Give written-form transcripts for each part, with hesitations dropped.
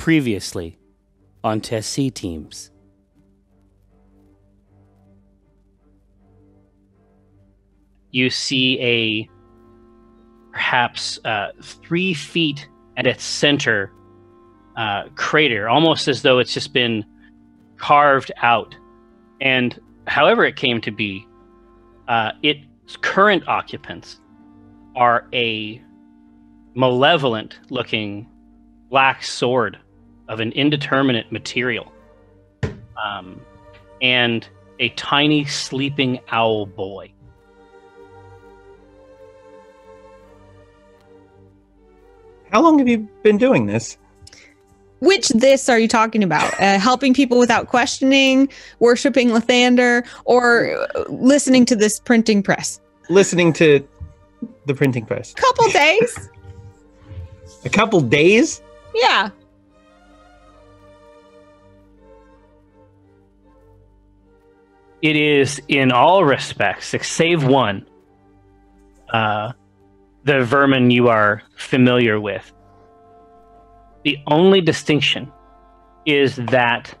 Previously on Test C Teams. You see a perhaps 3 feet at its center crater, almost as though it's just been carved out. And however it came to be, its current occupants are a malevolent-looking black sword of an indeterminate material, and a tiny sleeping owl boy. How long have you been doing this? Which this are you talking about? Helping people without questioning, worshipping Lathander, or listening to this printing press? Listening to the printing press. Couple days. A couple days? Yeah. It is, in all respects, save one, the vermin you are familiar with. The only distinction is that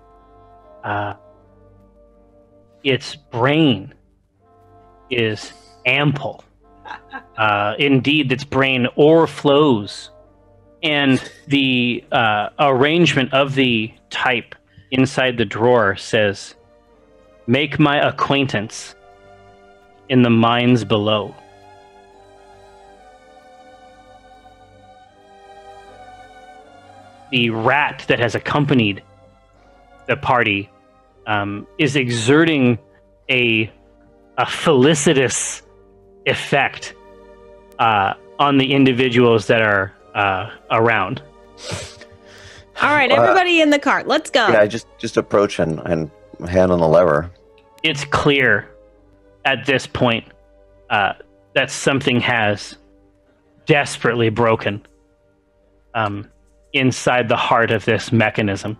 its brain is ample. Indeed, its brain overflows, and the arrangement of the type inside the drawer says, "Make my acquaintance in the mines below." The rat that has accompanied the party is exerting a felicitous effect on the individuals that are around. All right, everybody in the cart, let's go. Yeah, I just approach and hand on the lever. It's clear at this point that something has desperately broken inside the heart of this mechanism.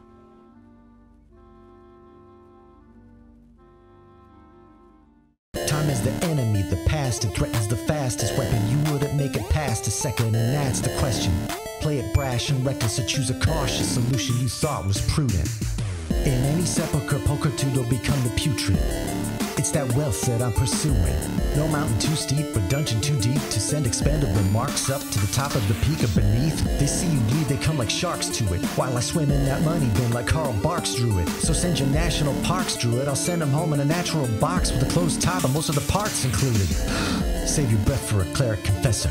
Time is the enemy, the past, and threatens the fastest weapon. You wouldn't make it past a second, and that's the question. Play it brash and reckless, or choose a cautious solution you thought was prudent. In any sepulchre, pulchritude will become the putrid. It's that wealth that I'm pursuing. No mountain too steep or dungeon too deep to send expendable marks up to the top of the peak or beneath. They see you bleed, they come like sharks to it. While I swim in that money bin like Carl Barks drew it. So send your national parks drew it. I'll send them home in a natural box with a closed top and most of the parts included. Save your breath for a cleric confessor.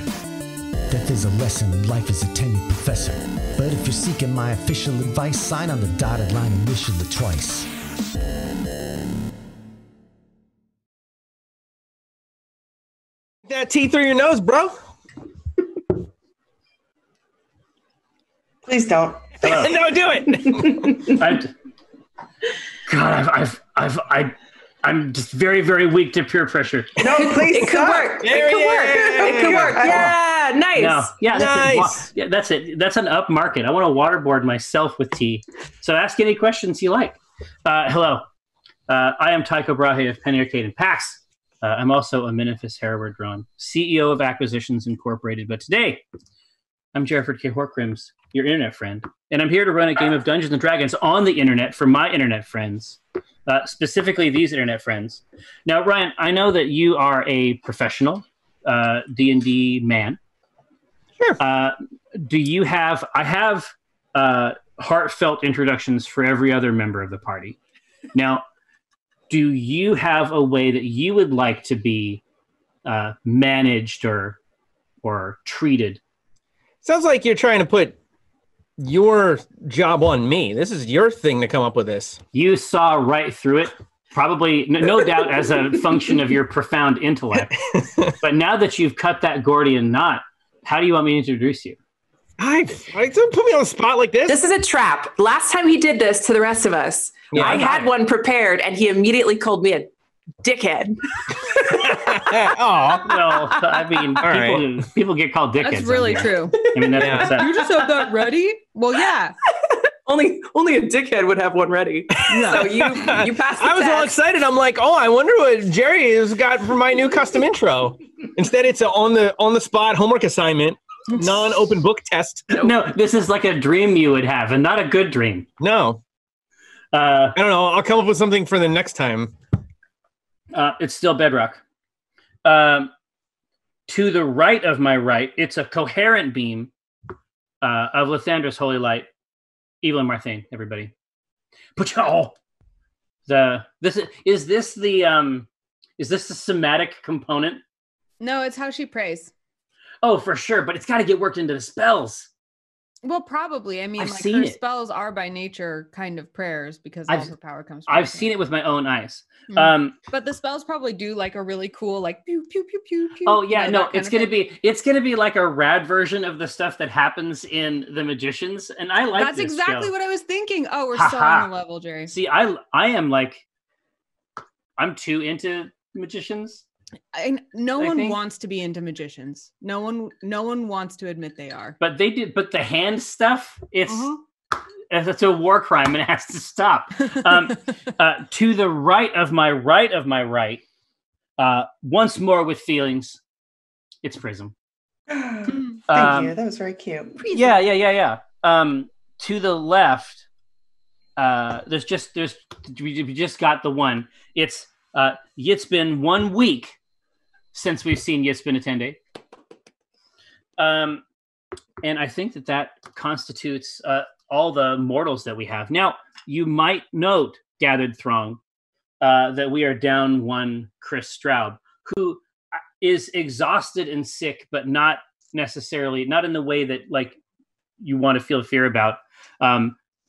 Death is a lesson and life is a tenured professor. But if you're seeking my official advice, sign on the dotted line initially twice. That tea through your nose, bro. Please don't. No, do it. I'm just very, very weak to peer pressure. No, please. It could work. It could work. Yeah, nice. No, yeah, nice. That's it. That's an upmarket. I want to waterboard myself with tea. So ask any questions you like. Hello. I am Tycho Brahe of Penny Arcade and PAX. I'm also a Minifis Hareward Drawn, CEO of Acquisitions Incorporated. But today, I'm Jeriford K. Horcrims, your internet friend. And I'm here to run a game of Dungeons and Dragons on the internet for my internet friends. Specifically these internet friends. Now, Ryan, I know that you are a professional D&D man. Sure. Do you have... I have heartfelt introductions for every other member of the party. Now, do you have a way that you would like to be managed or treated? Sounds like you're trying to put your job on me. This is your thing to come up with this. You saw right through it, probably, no doubt, as a function of your profound intellect. But now that you've cut that Gordian knot, how do you want me to introduce you? Don't put me on a spot like this. This is a trap. Last time he did this to the rest of us, yeah, I had one prepared, and he immediately called me a dickhead. Oh, well, I mean, people get called dickheads. That's really true. I mean, that's what's up. You just have that ready? Well, yeah. Only a dickhead would have one ready. Yeah. So you passed the I was test. All excited. I'm like, oh, I wonder what Jerry has got for my new custom intro. Instead, it's a on the spot homework assignment. non-open book test. No, this is like a dream you would have, and not a good dream. No. I don't know. I'll come up with something for the next time. It's still bedrock. To the right of my right, it's a coherent beam of Lathander's holy light. Evelyn Marthane, everybody. Pachow! Is this the somatic component? No, it's how she prays. Oh, for sure, but it's got to get worked into the spells. Well, probably. I mean, I've like seen her it. Spells are by nature kind of prayers because all her power comes from. I've seen it with my own eyes. Mm-hmm. But the spells probably do like a really cool like pew pew pew pew pew. Oh yeah, no, it's gonna be like a rad version of the stuff that happens in The Magicians, and I like that's exactly show. What I was thinking. Oh, we're so on the level, Jerry. See, I'm too into Magicians. No one wants to be into Magicians. No one wants to admit they are. But they did. But the hand stuff, it's a war crime and it has to stop. To the right of my right, once more with feelings, it's Prism. Thank you. That was very cute. Prism. Yeah. To the left, we just got the one. It's. It's been 1 week since we've seen Yesbin Attende. And I think that constitutes all the mortals that we have. Now, you might note, Gathered Throng, that we are down one Kris Straub, who is exhausted and sick, but not necessarily, not in the way that like you want to feel fear about.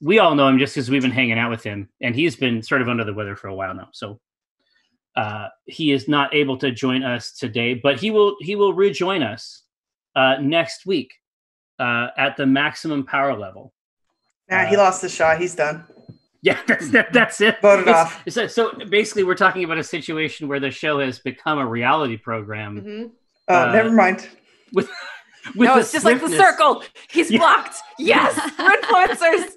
We all know him just because we've been hanging out with him, and he's been sort of under the weather for a while now, so... he is not able to join us today, but he will rejoin us next week at the maximum power level. Nah, he lost the shot. He's done. Yeah, that's it. Voted off. So basically, we're talking about a situation where the show has become a reality program. Mm-hmm. Never mind. It's just like The Circle. He's blocked. Yes, we're influencers.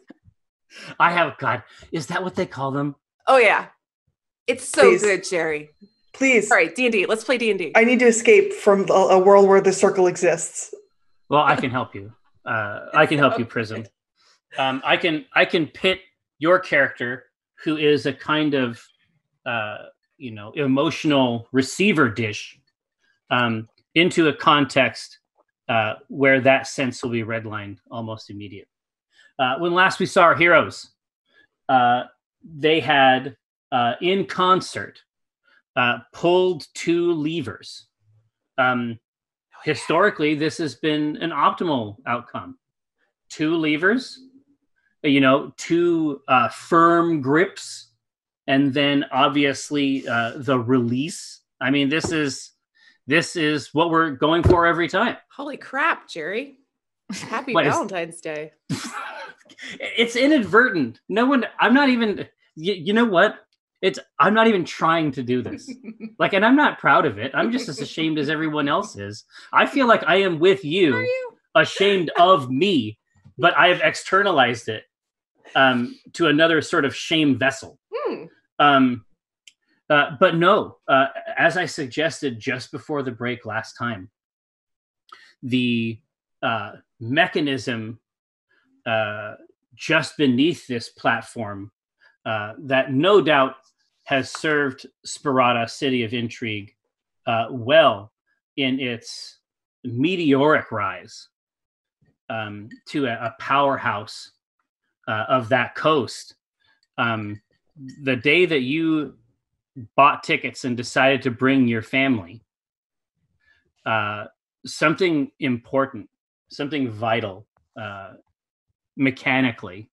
God, is that what they call them? Oh, yeah. It's so good, Jerry. Please. All right, D&D. Let's play D&D. I need to escape from a world where The Circle exists. Well, I can help you. I can help you, Prism. I can pit your character, who is a kind of, emotional receiver dish, into a context where that sense will be redlined almost immediately. When last we saw our heroes, they had... in concert, pulled two levers. Historically, this has been an optimal outcome. Two levers, two firm grips, and then obviously the release. I mean, this is what we're going for every time. Holy crap, Jerry. Happy Valentine's Day. It's inadvertent. You know what? I'm not even trying to do this. Like, and I'm not proud of it. I'm just as ashamed as everyone else is. I feel like I am with you, ashamed of me, but I have externalized it to another sort of shame vessel. But no, as I suggested just before the break last time, the mechanism just beneath this platform that no doubt has served Sparata, City of Intrigue, well in its meteoric rise to a powerhouse of that coast. The day that you bought tickets and decided to bring your family, something important, something vital, mechanically,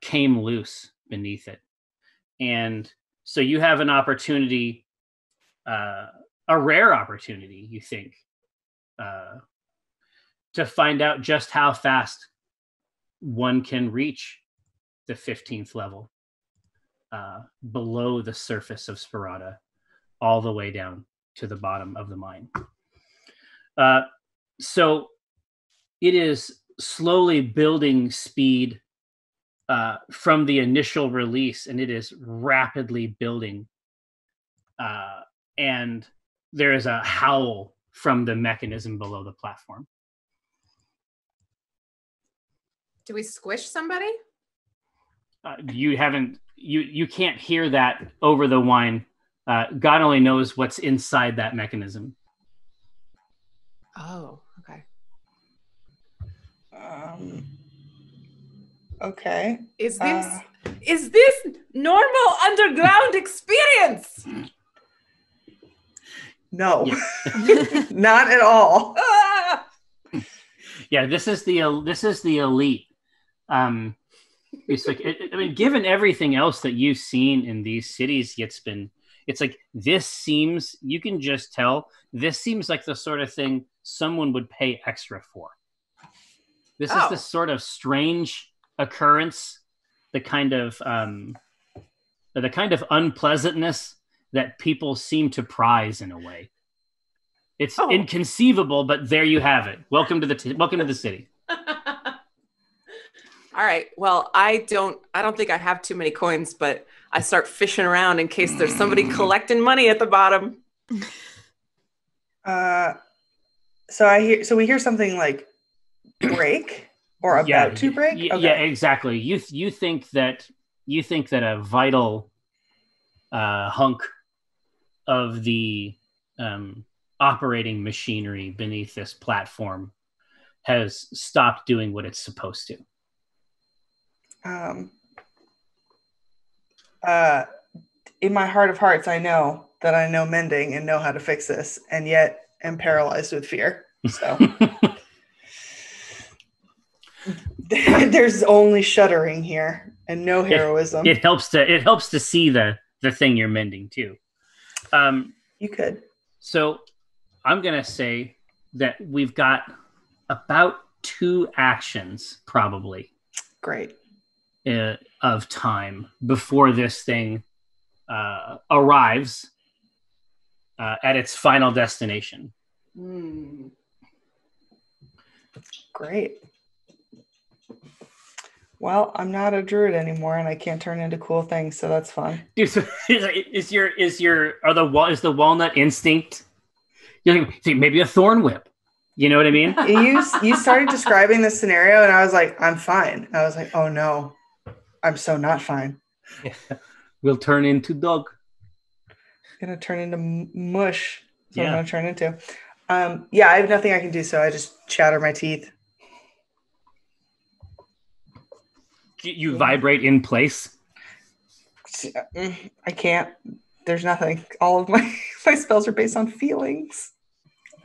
came loose beneath it. And so you have an opportunity, a rare opportunity, you think, to find out just how fast one can reach the 15th level below the surface of Sparata, all the way down to the bottom of the mine. So it is slowly building speed from the initial release, and it is rapidly building. And there is a howl from the mechanism below the platform. Do we squish somebody? You haven't. You can't hear that over the wine. God only knows what's inside that mechanism. Oh, okay. Okay. Is this normal underground experience? No, yeah. Not at all. Yeah, this is the elite. It's like given everything else that you've seen in these cities, it's like this seems. You can just tell this seems like the sort of thing someone would pay extra for. This is the sort of strange occurrence, the kind of unpleasantness that people seem to prize in a way. It's inconceivable, but there you have it. Welcome to the city. All right. Well, I don't think I have too many coins, but I start fishing around in case there's somebody collecting money at the bottom. So we hear something like break or about to break. Okay. Yeah, exactly. You think that a vital hunk of the operating machinery beneath this platform has stopped doing what it's supposed to. In my heart of hearts, I know that I know mending and know how to fix this, and yet am paralyzed with fear. So there's only shuddering here and no heroism. It helps to see the thing you're mending too. You could. So I'm going to say that we've got about 2 actions probably. Great. Of time before this thing arrives at its final destination. Mm. Great. Well, I'm not a druid anymore, and I can't turn into cool things, so that's fun. Dude, so is the walnut instinct? You think maybe a thorn whip? You know what I mean? You started describing this scenario, and I was like, I'm fine. I was like, oh no. I'm so not fine. We'll turn into dog. I'm going to turn into mush. That's what I'm going to turn into. I have nothing I can do, so I just chatter my teeth. You vibrate in place? I can't. There's nothing. All of my spells are based on feelings.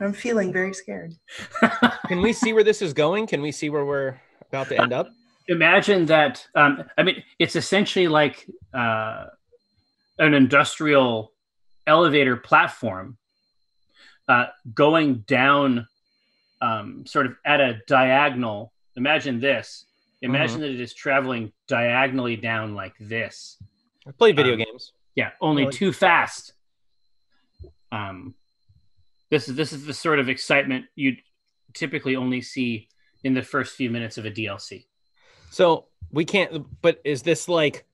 I'm feeling very scared. Can we see where this is going? Can we see where we're about to end up? Imagine that. It's essentially like an industrial elevator platform going down, sort of at a diagonal. Imagine this. Imagine that it is traveling diagonally down like this. I play video games. Yeah, only too fast. This is the sort of excitement you typically only see in the first few minutes of a DLC. So we can't, but is this like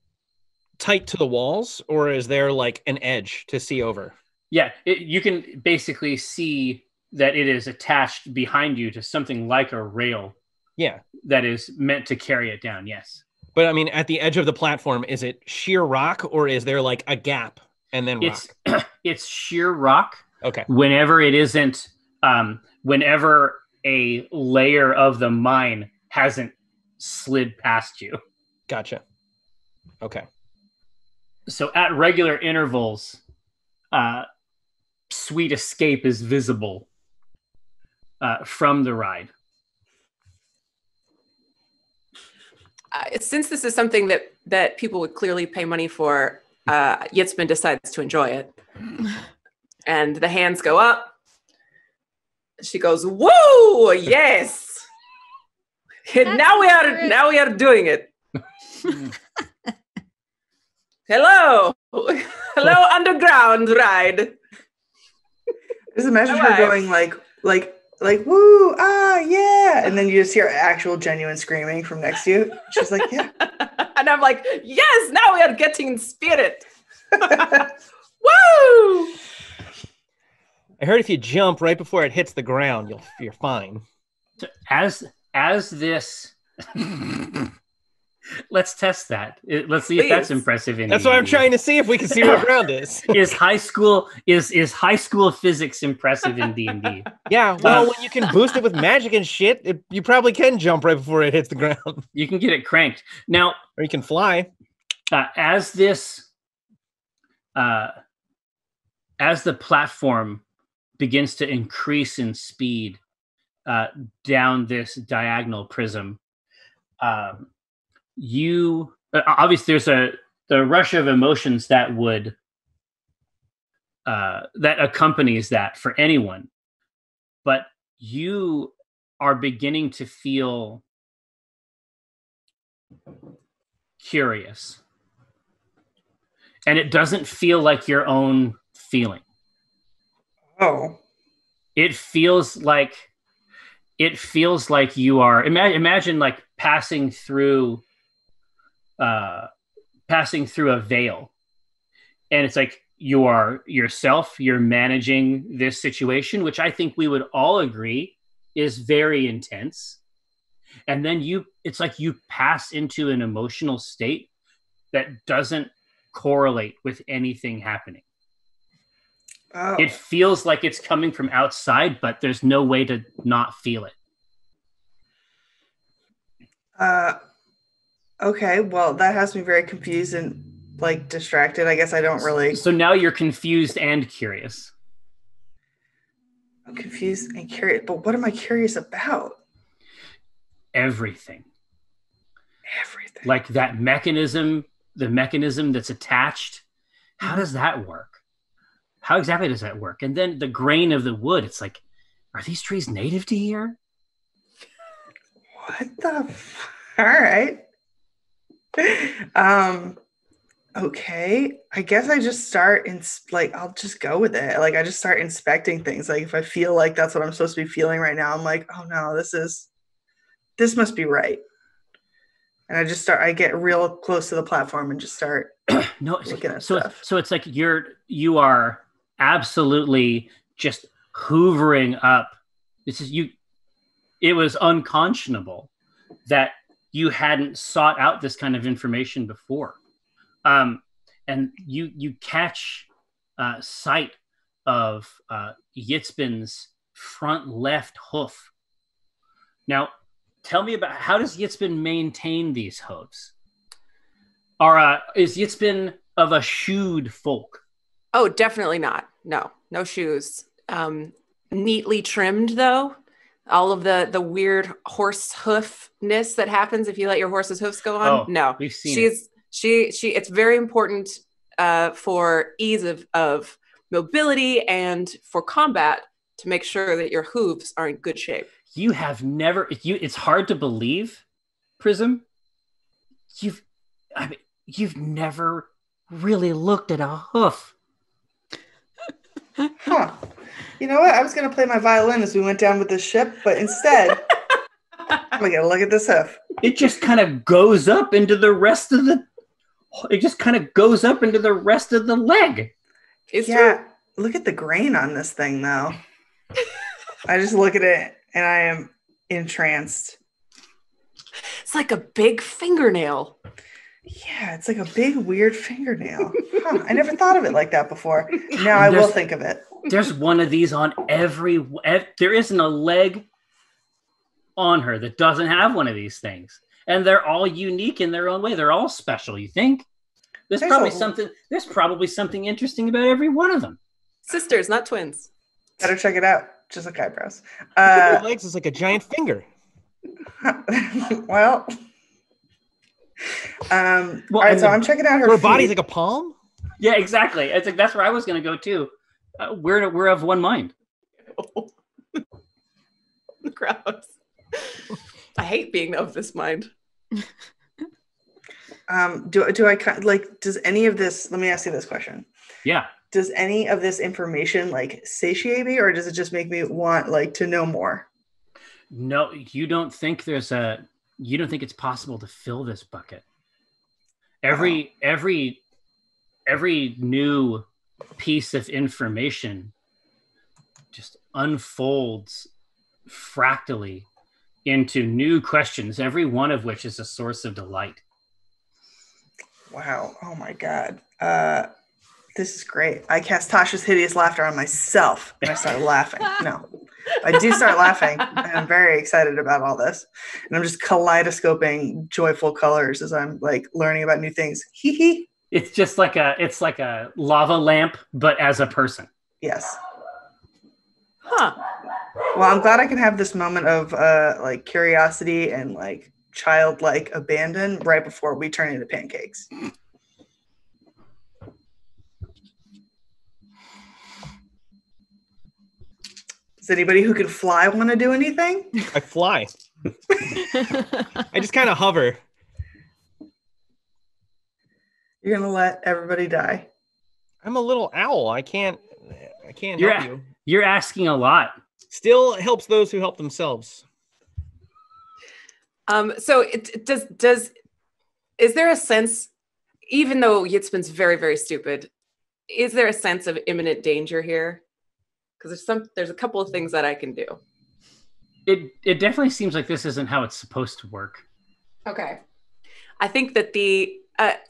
tight to the walls, or is there like an edge to see over? Yeah, you can basically see that it is attached behind you to something like a rail. Yeah. That is meant to carry it down, yes. But I mean, at the edge of the platform, is it sheer rock, or is there like a gap and then rock? It's sheer rock. Okay. Whenever it isn't, whenever a layer of the mine hasn't slid past you. Gotcha. Okay. So at regular intervals, sweet escape is visible from the ride. Since this is something that people would clearly pay money for, Yesbin decides to enjoy it. And the hands go up. She goes, "Woo! Yes!" Now we are doing it. Hello, underground ride. Just imagine her going like woo, yeah, and then you just hear actual genuine screaming from next to you. She's like, yeah, and I'm like, yes, now we are getting in spirit. Woo! I heard if you jump right before it hits the ground, you're fine. As this Let's test that. Let's see if that's impressive. That's what I'm trying to see, if we can see what round is. Is high school physics impressive in D&D? Yeah, well, when you can boost it with magic and shit, you probably can jump right before it hits the ground. You can get it cranked now, or you can fly. As the platform begins to increase in speed down this diagonal prism, you obviously there's the rush of emotions that would that accompanies that for anyone, but you are beginning to feel curious, and it doesn't feel like your own feeling. Oh, it feels like you are imagine like passing through a veil, and it's like you are yourself. You're managing this situation, which I think we would all agree is very intense. And then it's like you pass into an emotional state that doesn't correlate with anything happening. Oh. It feels like it's coming from outside, but there's no way to not feel it. Okay, well, that has me very confused and, like, distracted. I guess I don't really... So now you're confused and curious. I'm confused and curious, but what am I curious about? Everything. Everything. Like that mechanism, the mechanism that's attached. How does that work? How exactly does that work? And then the grain of the wood, it's like, are these trees native to here? What the... All right. Okay, I guess I just start I'll just go with it. Like, I just start inspecting things. Like, if I feel like that's what I'm supposed to be feeling right now, I'm like, oh no, this must be right. And I get real close to the platform and just start looking at stuff. So it's like you are absolutely just hoovering up. It was unconscionable that you hadn't sought out this kind of information before. And you catch sight of Yesbin's front left hoof. Now, tell me about, how does Yesbin maintain these hooves? Or is Yesbin of a shoed folk? Oh, definitely not. No shoes. Neatly trimmed, though. All of the weird horse hoofness that happens if you let your horse's hoofs go on. Oh, no, we've seen She. It's very important for ease of mobility and for combat to make sure that your hooves are in good shape. You have never. It's hard to believe, Prism. You've never really looked at a hoof. Huh. You know what? I was going to play my violin as we went down with this ship, but instead, I'm going to look at this hoof. It just kind of goes up into the rest of the... It just kind of goes up into the rest of the leg. Yeah, look at the grain on this thing, though. I just look at it, and I am entranced. It's like a big fingernail. Yeah, it's like a big, weird fingernail. Huh, I never thought of it like that before. Now I will think of it. There's one of these on every... There isn't a leg on her that doesn't have one of these things. And they're all unique in their own way. They're all special, you think? There's probably something interesting about every one of them. Sisters, not twins. Better check it out. Just like eyebrows. Her legs is like a giant finger. Well... all right, so I'm checking out her body's like a palm. Yeah, exactly. It's like that's where I was going to go too. We're of one mind. Oh. The crowds. I hate being of this mind. Do I like? Does any of this? Let me ask you this question. Yeah. Does any of this information like satiate me, or does it just make me want like to know more? No, you don't think there's a. You don't think it's possible to fill this bucket. Every new piece of information just unfolds fractally into new questions, every one of which is a source of delight. Wow. Oh my God. This is great. I cast Tasha's Hideous Laughter on myself and I start laughing. No, I do start laughing. I'm very excited about all this. And I'm just kaleidoscoping joyful colors as I'm like learning about new things. Hee hee. It's just like a lava lamp, but as a person. Yes. Huh. Well, I'm glad I can have this moment of like curiosity and like childlike abandon right before we turn into pancakes. Does anybody who can fly want to do anything? I fly. I just kind of hover. You're going to let everybody die. I'm a little owl. I can't help you. You're asking a lot. Still helps those who help themselves. So it does, is there a sense, even though Yitspin's very, very stupid, is there a sense of imminent danger here? Because there's a couple of things that I can do. It definitely seems like this isn't how it's supposed to work. Okay. I think that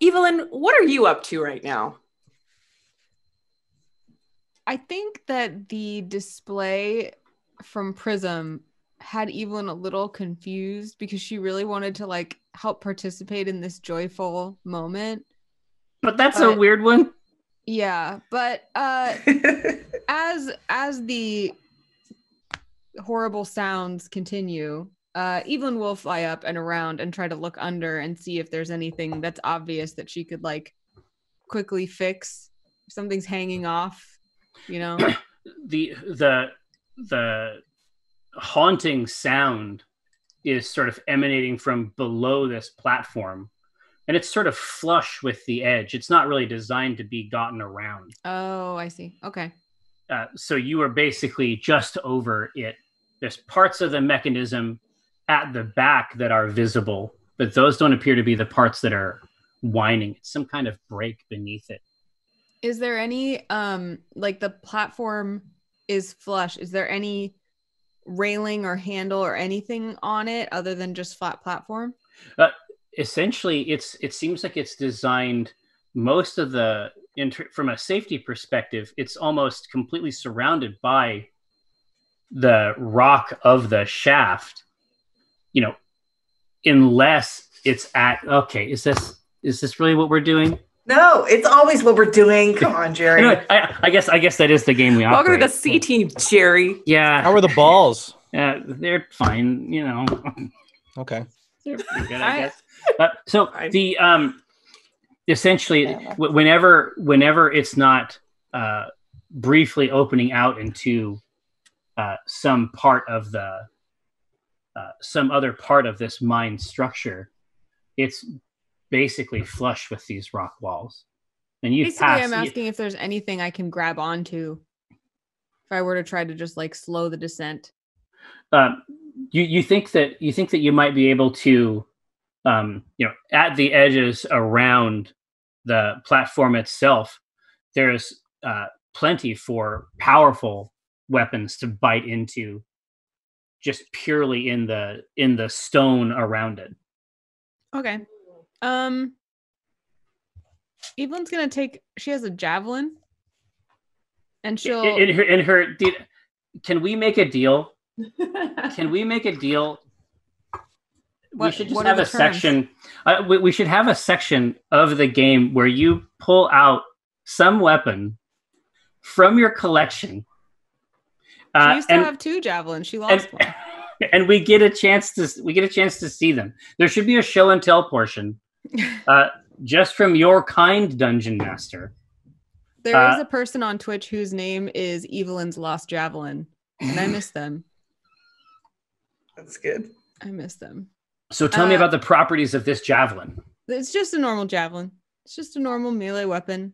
Evelyn, what are you up to right now? I think that the display from Prism had Evelyn a little confused because she really wanted to like help participate in this joyful moment. But that's a weird one. Yeah, but as the horrible sounds continue, Evelyn will fly up and around and try to look under and see if there's anything that's obvious that she could like quickly fix. If something's hanging off, you know. The haunting sound is sort of emanating from below this platform. And it's sort of flush with the edge. It's not really designed to be gotten around. Oh, I see. Okay. So you are basically just over it. There's parts of the mechanism at the back that are visible, but those don't appear to be the parts that are winding. It's some kind of break beneath it. Is there any, like the platform is flush. Is there any railing or handle or anything on it other than just flat platform? Essentially, it seems like it's designed most of the, from a safety perspective, it's almost completely surrounded by the rock of the shaft, you know, unless it's okay, is this really what we're doing? No, it's always what we're doing. Come on, Jerry. No, I guess that is the game we operate. Welcome to the C Team, Jerry. Yeah. How are the balls? Yeah, they're fine, you know. Okay. They're pretty good, I guess. So the essentially, whenever it's not briefly opening out into some part of the some other part of this mine structure, it's basically flush with these rock walls. And you basically, I'm asking if there's anything I can grab onto if I were to try to just like slow the descent. You think that you might be able to, you know, at the edges around the platform itself, there's plenty for powerful weapons to bite into, just purely in the stone around it. Okay, Evelyn's gonna take. She has a javelin, and she'll in her. Can we make a deal? Can we make a deal? We should just have a section. We should have a section of the game where you pull out some weapon from your collection. She used to have two javelins. She lost one, and we get a chance to see them. There should be a show and tell portion, just from your kind dungeon master. There is a person on Twitch whose name is Evelyn's Lost Javelin, and I miss them. That's good. I miss them. So tell me about the properties of this javelin. It's just a normal javelin. It's just a normal melee weapon.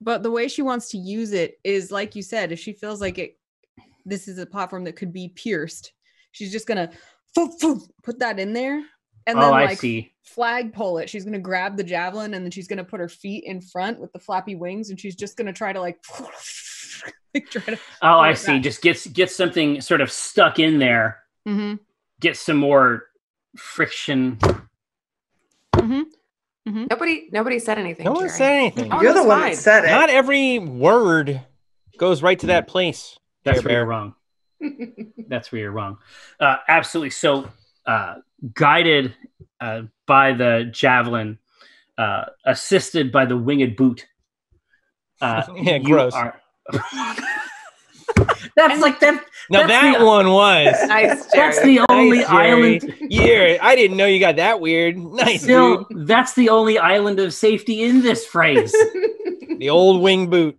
But the way she wants to use it is, like you said, if she feels like this is a platform that could be pierced, she's just going to put that in there and then like flagpole it. She's going to grab the javelin and then she's going to put her feet in front with the flappy wings and she's just going to try to like try to. Oh, I see. Just get something sort of stuck in there Mm-hmm. Get some more friction. Mm-hmm. Mm-hmm. Nobody said anything. No one said anything. You're the one that said it. Not every word goes right to that place. That's where you're wrong. That's where you're wrong. Absolutely. So guided by the javelin, assisted by the winged boot. Yeah, gross. That's like that. Now that one was. Nice, that's the only island. Yeah, I didn't know you got that weird. Nice. Still, dude. That's the only island of safety in this phrase. The old wing boot.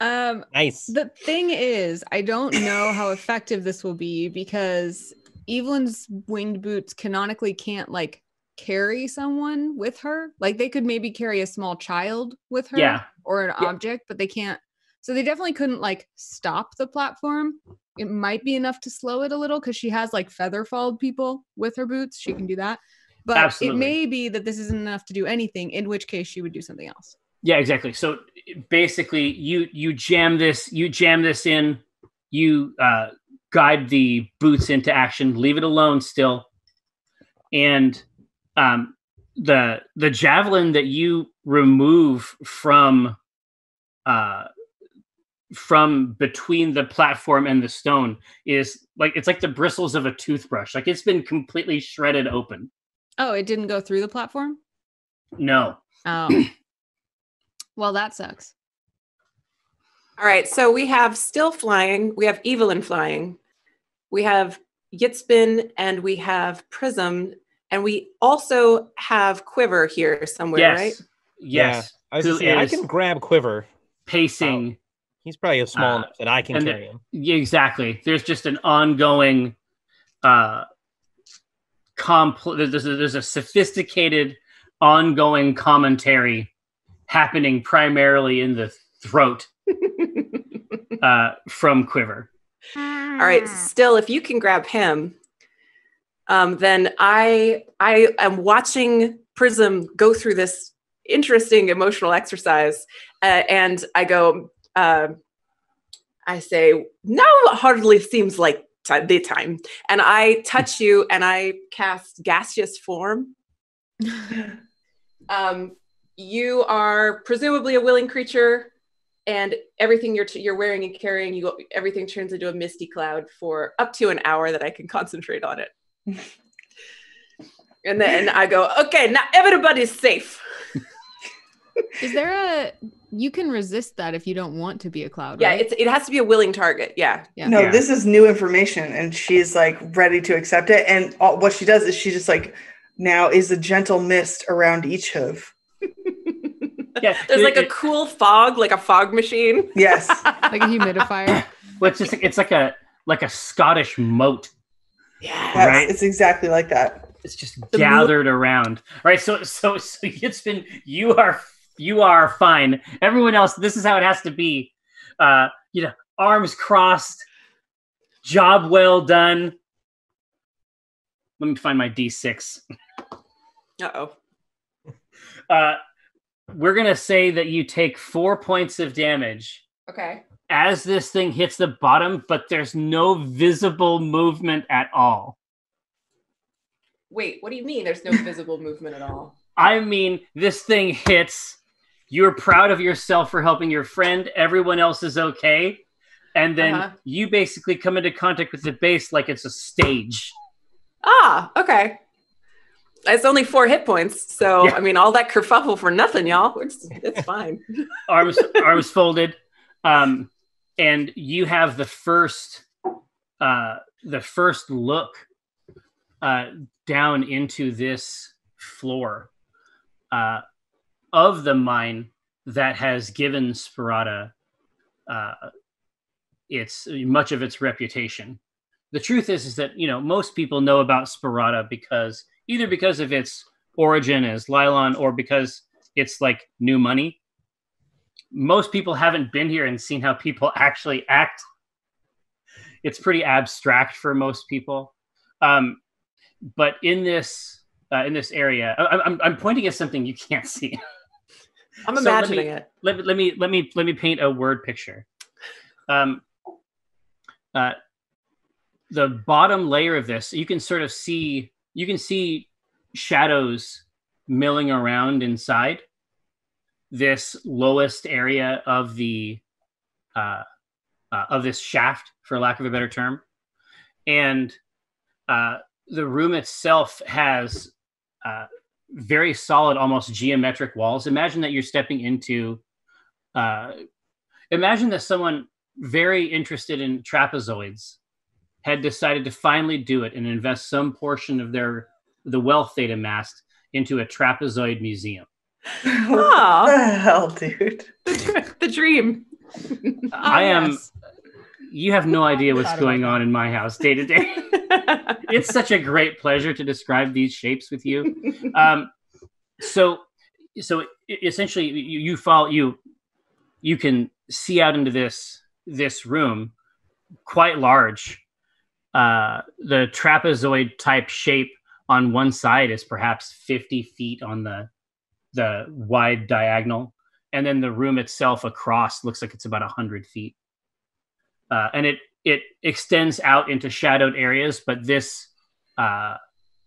Nice. The thing is, I don't know how effective this will be because Evelyn's winged boots canonically can't like carry someone with her. Like they could maybe carry a small child with her or an object, but they can't. So they definitely couldn't like stop the platform. It might be enough to slow it a little because she has like feather falled people with her boots. She can do that. But Absolutely. It may be that this isn't enough to do anything, in which case she would do something else. Yeah, exactly. So basically you jam this in, you guide the boots into action, leave it alone still. And the javelin that you remove from between the platform and the stone is like, it's like the bristles of a toothbrush. Like it's been completely shredded open. Oh, it didn't go through the platform? No. Oh. Well, that sucks. All right. So we have still flying. We have Evelyn flying. We have Yesbin and we have Prism. And we also have Quiver here somewhere, right? Yes. Yeah. I can grab Quiver. Pacing. Oh. He's probably small enough that I can carry him. Exactly. There's just an ongoing, there's a sophisticated, ongoing commentary happening primarily in the throat from Quiver. All right. Still, if you can grab him, then I am watching Prism go through this interesting emotional exercise, and I go... I say, now hardly seems like the time. And I touch you and I cast Gaseous Form. You are presumably a willing creature and everything you're wearing and carrying, everything turns into a misty cloud for up to an hour that I can concentrate on it. And then I go, okay, now everybody's safe. Is there you can resist that if you don't want to be a cloud, right? Yeah, it has to be a willing target, yeah. No, this is new information, and she's, like, ready to accept it, and what she does is she just, like, now is a gentle mist around each hoof. Yeah, there's, like, a cool fog, like a fog machine. Yes. Like a humidifier. Well, it's like a Scottish moat. Yeah. Right? It's exactly like that. It's just gathered around. All right, so Yesbin, you are fine. Everyone else, this is how it has to be. Arms crossed, job well done. Let me find my D6. Uh-oh. We're gonna say that you take 4 points of damage. Okay. As this thing hits the bottom, but there's no visible movement at all. Wait, what do you mean there's no visible movement at all? I mean, this thing hits. You're proud of yourself for helping your friend. Everyone else is okay. And then you basically come into contact with the base like it's a stage. Ah, okay. It's only 4 hit points. So, yeah. I mean, all that kerfuffle for nothing, y'all. It's fine. Arms folded. And you have the first look down into this floor of the mine that has given Sparata much of its reputation. The truth is that, most people know about Sparata because of its origin as Lylon or because it's like new money. Most people haven't been here and seen how people actually act. It's pretty abstract for most people. But in this area, I'm pointing at something you can't see. I'm imagining it. Let me paint a word picture. the bottom layer of this, you can sort of see, you can see shadows milling around inside this lowest area of the of this shaft, for lack of a better term. And the room itself has very solid, almost geometric walls. Imagine that you're stepping into, imagine that someone very interested in trapezoids had decided to finally do it and invest some portion of their, the wealth they'd amassed into a trapezoid museum. Oh, what the hell, dude. The dream. I am, you have no idea what's going on in my house day to day. It's such a great pleasure to describe these shapes with you. So essentially you follow, you can see out into this room, quite large. The trapezoid type shape on one side is perhaps 50 feet on the wide diagonal. And then the room itself across looks like it's about 100 feet. And it extends out into shadowed areas, but this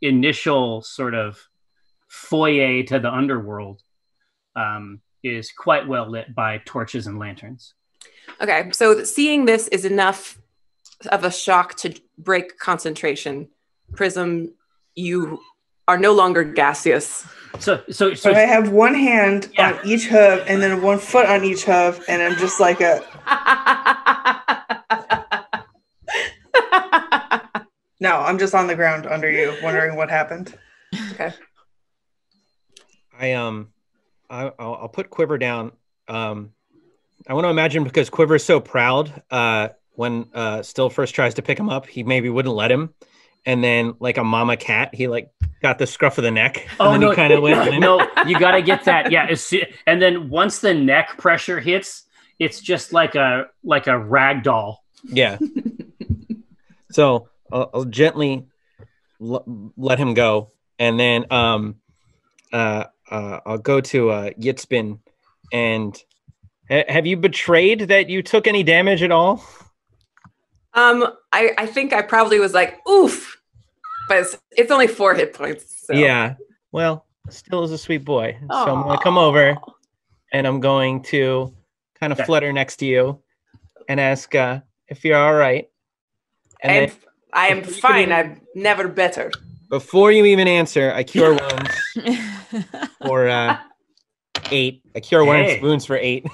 initial sort of foyer to the underworld is quite well lit by torches and lanterns. Okay, so seeing this is enough of a shock to break concentration. Prism, you are no longer gaseous. So I have one hand on each hoof and then one foot on each hoof, and I'm just like a... No, I'm just on the ground under you, wondering what happened. Okay. I'll put Quiver down. I want to imagine, because Quiver's so proud, when Still first tries to pick him up, he maybe wouldn't let him. And then, like a mama cat, he like got the scruff of the neck. Oh, and then he kind of went. No, you got to get that. Yeah, and then once the neck pressure hits, it's just like a rag doll. Yeah. So I'll gently let him go, and then I'll go to Yesbin. And have you betrayed that you took any damage at all? I think I probably was like, oof, but it's only 4 hit points. So. Yeah. Well, Still is a sweet boy. Aww. So I'm going to come over and I'm going to kind of flutter next to you and ask if you're all right. And I am fine. I'm never better. Before you even answer, I cure wounds for 8. I cure wounds for 8.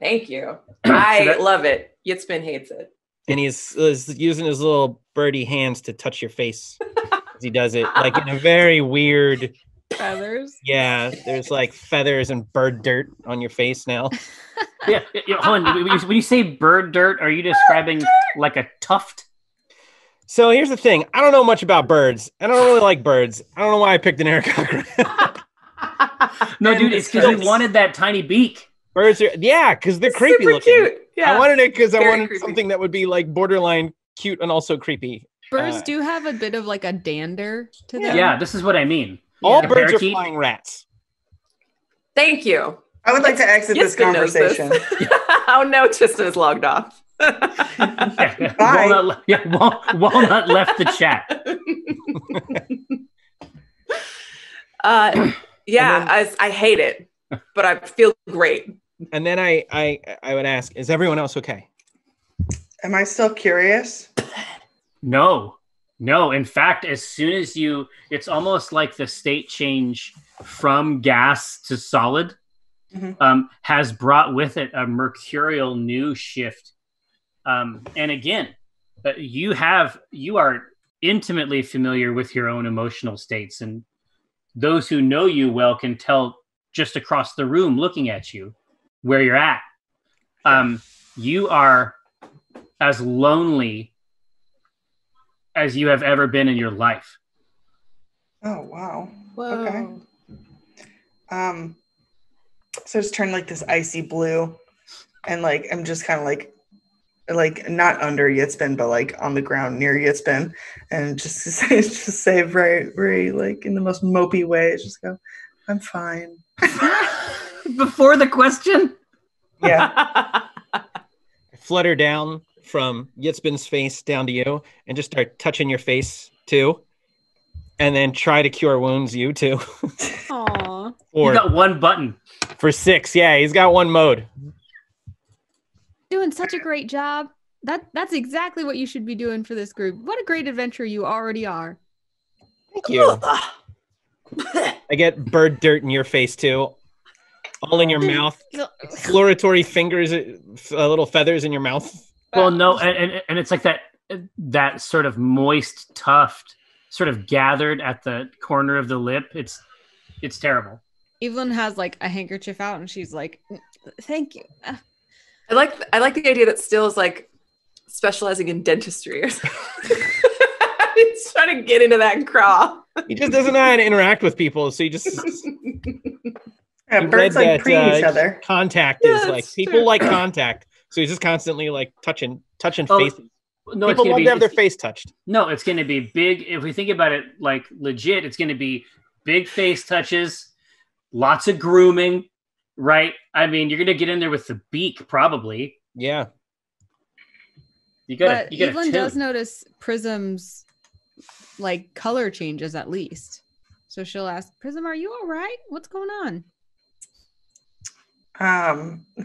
Thank you. I love it. Yesbin hates it. And he's using his little birdie hands to touch your face as he does it, like in a very weird... Feathers? Yeah, there's like feathers and bird dirt on your face now. Yeah, hold on. When you say bird dirt, are you describing like a tuft? So here's the thing. I don't know much about birds. I don't really like birds. I don't know why I picked an aircock. No, dude, it's because we wanted that tiny beak. Birds are, yeah, because they're creepy looking. Super cute. Yeah. I wanted it because I wanted something that would be like borderline cute and also creepy. Birds do have a bit of like a dander to them. Yeah, this is what I mean. All birds are flying rats. Thank you. I would like to exit this conversation. Oh no, Tristan is logged off. Yeah. Bye. Walnut left the chat. I hate it, but I feel great. And then I would ask, is everyone else okay? Am I still curious? No. In fact, as soon as it's almost like the state change from gas to solid has brought with it a mercurial new shift. And again, you are intimately familiar with your own emotional states, and those who know you well can tell just across the room looking at you where you're at. You are as lonely as you have ever been in your life. Oh, wow. Whoa. Okay. So it's turned like this icy blue, and like, I'm just kind of like not under Yesbin, but like on the ground near Yesbin, and just say very like in the most mopey way, just go, I'm fine. Before the question? Yeah. I flutter down from Yitzbin's face down to you and just start touching your face too. And then try to cure wounds you too. Aww. Or you got one button. For 6, yeah, he's got one mode. Doing such a great job. That's exactly what you should be doing for this group. What a great adventure you already are. Thank you. I get bird dirt in your face too. All in your mouth. Exploratory fingers, little feathers in your mouth. Well, no, and it's like that sort of moist tuft sort of gathered at the corner of the lip. It's terrible. Evelyn has like a handkerchief out and she's like, thank you. I like the idea that Still is like specializing in dentistry or something. He's trying to get into that craw. He just doesn't know how to interact with people, so he just... Yeah, birds like preying each other. Contact is like, people like contact, so he's just constantly like touching faces. No, people love to have their face touched. No, it's going to be big, if we think about it like legit, it's going to be big face touches, lots of grooming, right? I mean, you're going to get in there with the beak, probably. Yeah. You gotta Evelyn does notice Prism's like color changes at least. So she'll ask, Prism, are you all right? What's going on?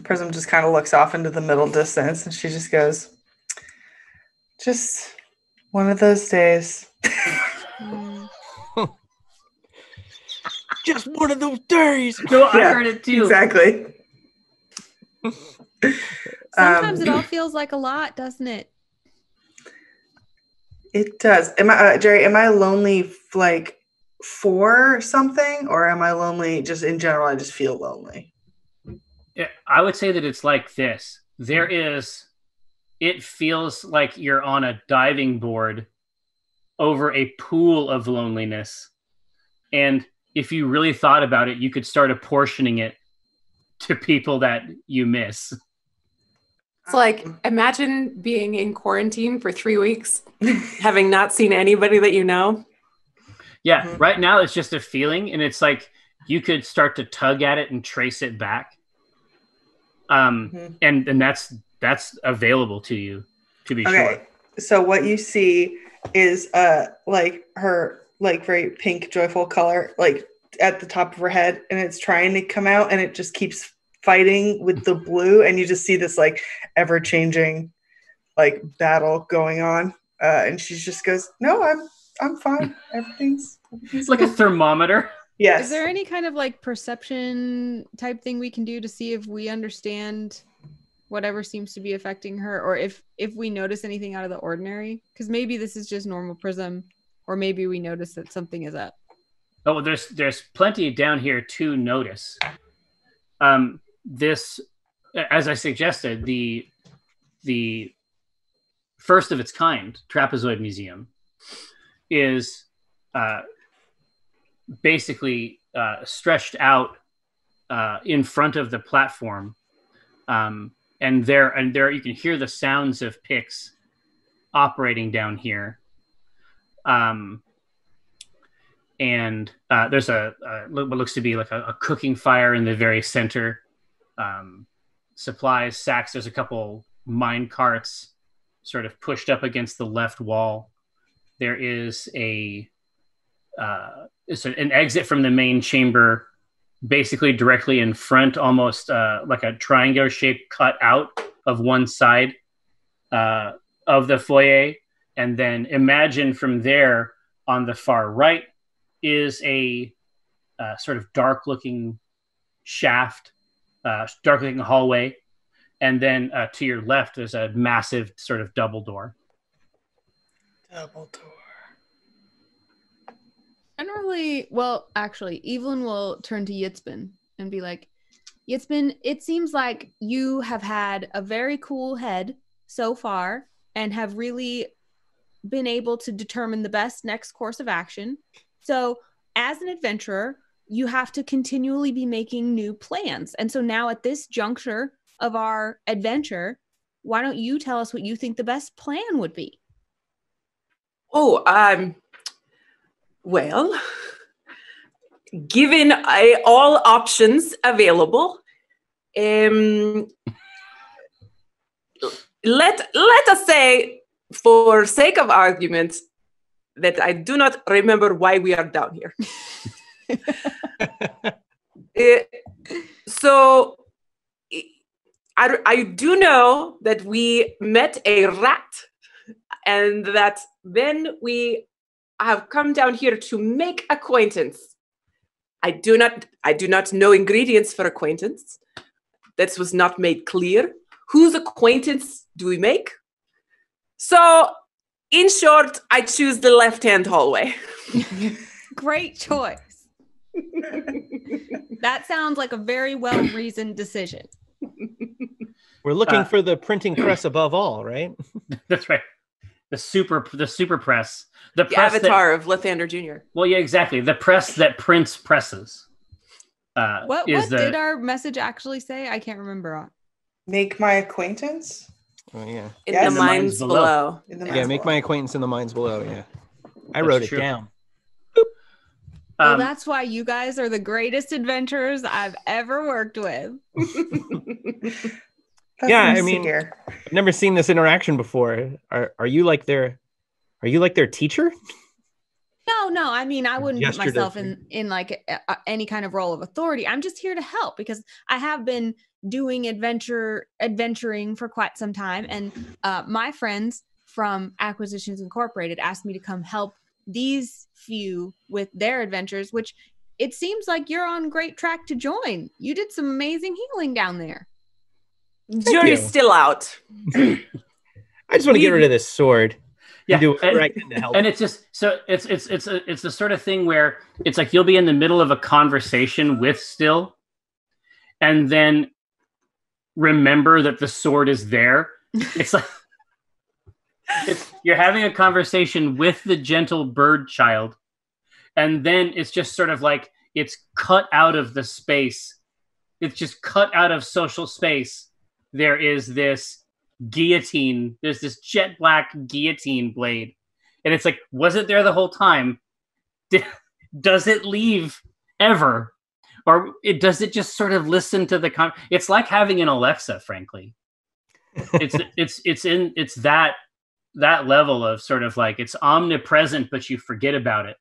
Prism just kind of looks off into the middle distance and she just goes, just one of those days. Just one of those days. No, I heard it too. Exactly. Sometimes it all feels like a lot, doesn't it? It does. Am I, Jerry, am I lonely like for something, or am I lonely just in general? I just feel lonely. I would say that it's like this. It feels like you're on a diving board over a pool of loneliness. And if you really thought about it, you could start apportioning it to people that you miss. It's like, imagine being in quarantine for 3 weeks, having not seen anybody that you know. Yeah, mm-hmm. Right now it's just a feeling, and it's like you could start to tug at it and trace it back. Mm-hmm. And that's available to you, to be sure. So what you see is like her like very pink, joyful color, like at the top of her head, and it's trying to come out, and it just keeps fighting with the blue, and you just see this like ever-changing like battle going on, and she just goes, no, I'm fine, everything's like good. A thermometer. Yes. Is there any kind of like perception type thing we can do to see if we understand whatever seems to be affecting her, or if we notice anything out of the ordinary? Because maybe this is just normal Prism, or maybe we notice that something is up. Oh, well, there's plenty down here to notice. This, as I suggested, the first of its kind trapezoid museum is basically stretched out in front of the platform, and there you can hear the sounds of picks operating down here, and there's a what looks to be like a cooking fire in the very center. Supplies, sacks. There's a couple mine carts sort of pushed up against the left wall. There is an exit from the main chamber, basically directly in front, almost like a triangular shape cut out of one side of the foyer. And then imagine from there on the far right is a sort of dark-looking shaft, dark-looking hallway, and then to your left there's a massive sort of double door. Generally, well, actually, Evelyn will turn to Yitzbin and be like, Yitzbin, it seems like you have had a very cool head so far and have really been able to determine the best next course of action. So as an adventurer, you have to continually be making new plans. And so now at this juncture of our adventure, why don't you tell us what you think the best plan would be? Oh, well, given all options available, let us say, for sake of argument, that I do not remember why we are down here. So I do know that we met a rat, and that then we have come down here to make acquaintance. I do not know ingredients for acquaintance. That was not made clear. Whose acquaintance do we make? So, in short, I choose the left-hand hallway. Great choice. That sounds like a very well-reasoned decision. We're looking for the printing press above all, right? That's right. The super press. The press avatar of Lathander Jr. Well, yeah, exactly. The press that prints presses. What did our message actually say? I can't remember. Make my acquaintance? Oh, yeah. In the mines below. Make my acquaintance in the mines below, yeah. I wrote it down. Well, that's why you guys are the greatest adventurers I've ever worked with. I've never seen this interaction before. Are you like their teacher? No, I mean, I wouldn't put myself in like any kind of role of authority. I'm just here to help because I have been doing adventuring for quite some time, and my friends from Acquisitions Incorporated asked me to come help these few with their adventures, which it seems like you're on great track to join. You did some amazing healing down there. Jury's still out. I just want to get rid of this sword. Yeah, do whatever I can to help. And it's just so it's the sort of thing where it's like you'll be in the middle of a conversation with Still, and then remember that the sword is there. It's like you're having a conversation with the gentle bird child, and then it's just sort of like it's cut out of the space. It's just cut out of social space. There is this guillotine. There's this jet black guillotine blade. And it's like, was it there the whole time? Does it leave ever? Or does it just sort of listen to the con? It's like having an Alexa, frankly. It's that level of sort of like, it's omnipresent, but you forget about it.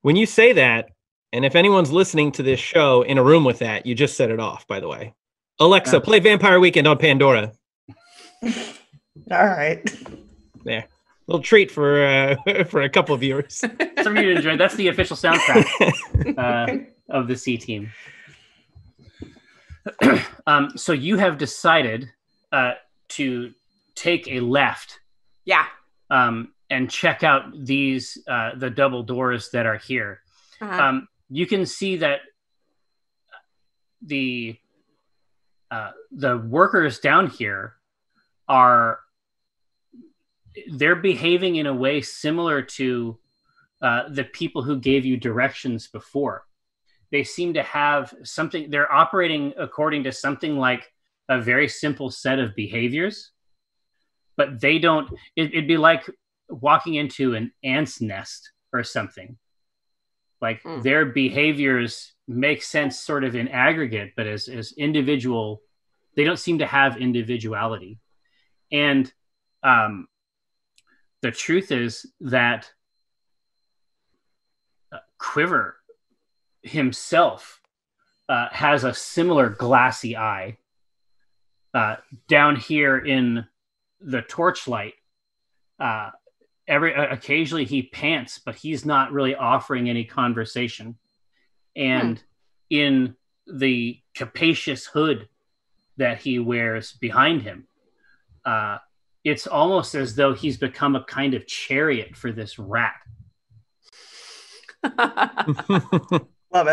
When you say that, and if anyone's listening to this show in a room with that, you just set it off, by the way. Alexa, play Vampire Weekend on Pandora. All right. There. Little treat for a couple of viewers. Some of you enjoyed. That's the official soundtrack of the C Team. So you have decided to take a left. Yeah. And check out these, the double doors that are here. Uh-huh. You can see that the workers down here they're behaving in a way similar to the people who gave you directions before. They seem to have something, they're operating according to something like a very simple set of behaviors, but they don't, it'd be like walking into an ant's nest or something. Like their behaviors make sense sort of in aggregate, but as individual, they don't seem to have individuality. And the truth is that Quiver himself has a similar glassy eye. Down here in the torchlight, occasionally he pants, but he's not really offering any conversation. And in the capacious hood that he wears behind him, it's almost as though he's become a kind of chariot for this rat. Love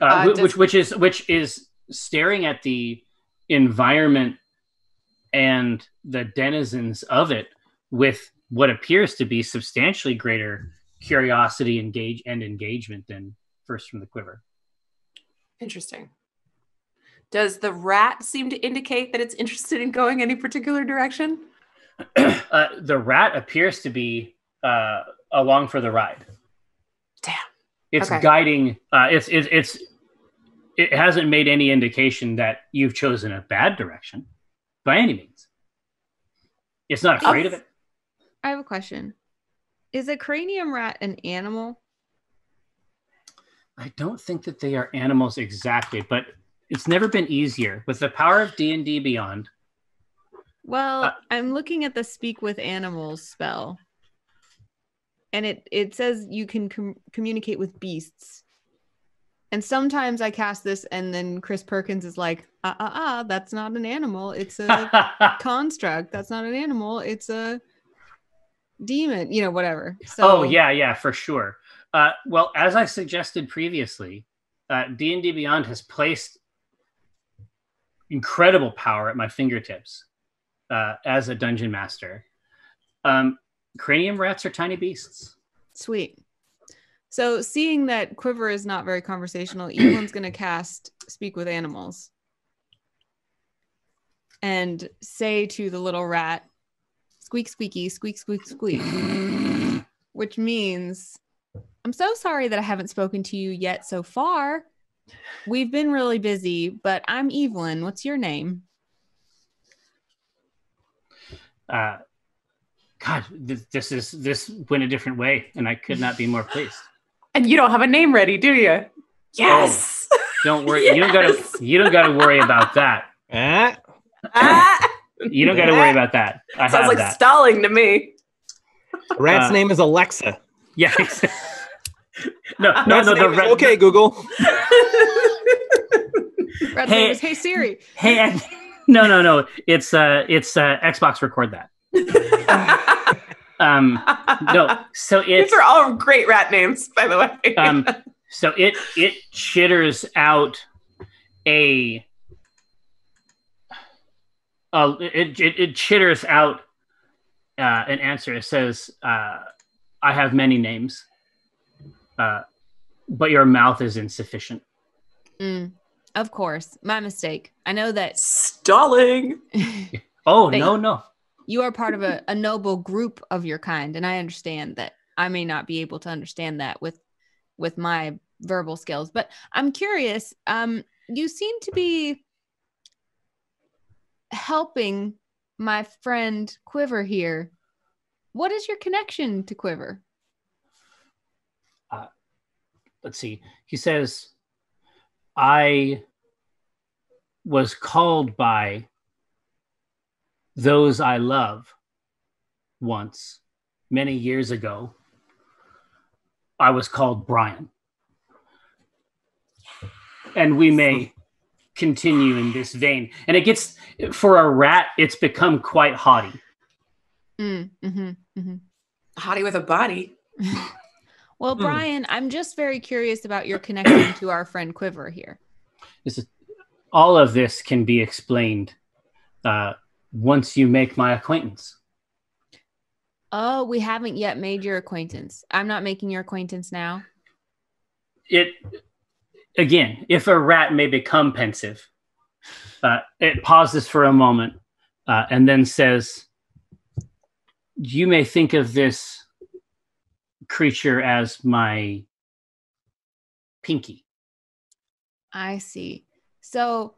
it. Which is staring at the environment and the denizens of it with what appears to be substantially greater curiosity and engagement than first from the Quiver. Interesting. Does the rat seem to indicate that it's interested in going any particular direction? The rat appears to be along for the ride. Damn. It's okay. Guiding. It hasn't made any indication that you've chosen a bad direction. by any means. It's not afraid of it. I have a question. Is a cranium rat an animal? I don't think that they are animals exactly, but it's never been easier. With the power of D&D Beyond. Well, I'm looking at the Speak with Animals spell. And it says you can communicate with beasts. And sometimes I cast this and then Chris Perkins is like, that's not an animal. It's a construct. That's not an animal. It's a demon, you know, whatever. So, oh, yeah, for sure. Well, as I suggested previously, D&D Beyond has placed incredible power at my fingertips as a dungeon master. Cranium rats are tiny beasts. Sweet. So seeing that Quiver is not very conversational, Evelyn's going to cast Speak with Animals and say to the little rat, squeak, squeaky, squeak, squeak, squeak, which means, I'm so sorry that I haven't spoken to you yet so far. We've been really busy, but I'm Evelyn. What's your name? God, this went a different way, and I could not be more pleased. And you don't have a name ready, do you? Yes. Oh, don't worry. Yes. You don't gotta worry about that. You don't gotta worry about that. I sounds have like that. Stalling to me. Rat's name is Alexa. Yeah. No, okay, Google. Rat's name is Hey Siri. No. It's Xbox Record That. No, so these are all great rat names, by the way. So it chitters out an answer. It says, "I have many names, but your mouth is insufficient." Of course, my mistake. I know that stalling. Oh no. You are part of a noble group of your kind, and I understand that I may not be able to understand that with my verbal skills. But I'm curious, you seem to be helping my friend Quiver here. What is your connection to Quiver? Let's see. He says, I was called by those I love once, many years ago. I was called Brian. And we may continue in this vein. And it gets, for a rat, it's become quite haughty. Haughty with a body. Well, Brian, I'm just very curious about your connection to our friend Quiver here. All of this can be explained once you make my acquaintance. Oh, we haven't yet made your acquaintance. I'm not making your acquaintance now. Again, if a rat may become pensive, it pauses for a moment and then says, you may think of this creature as my pinky. I see. So,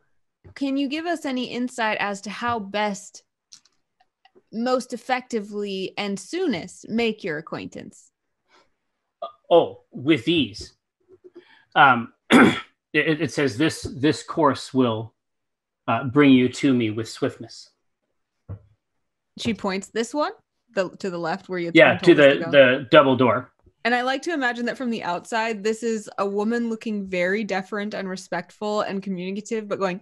can you give us any insight as to how best, most effectively, and soonest make your acquaintance? Oh, with ease. It says this course will bring you to me with swiftness. She points this one to the left where you. Yeah, to the double door. And I like to imagine that from the outside, this is a woman looking very deferent and respectful and communicative, but going.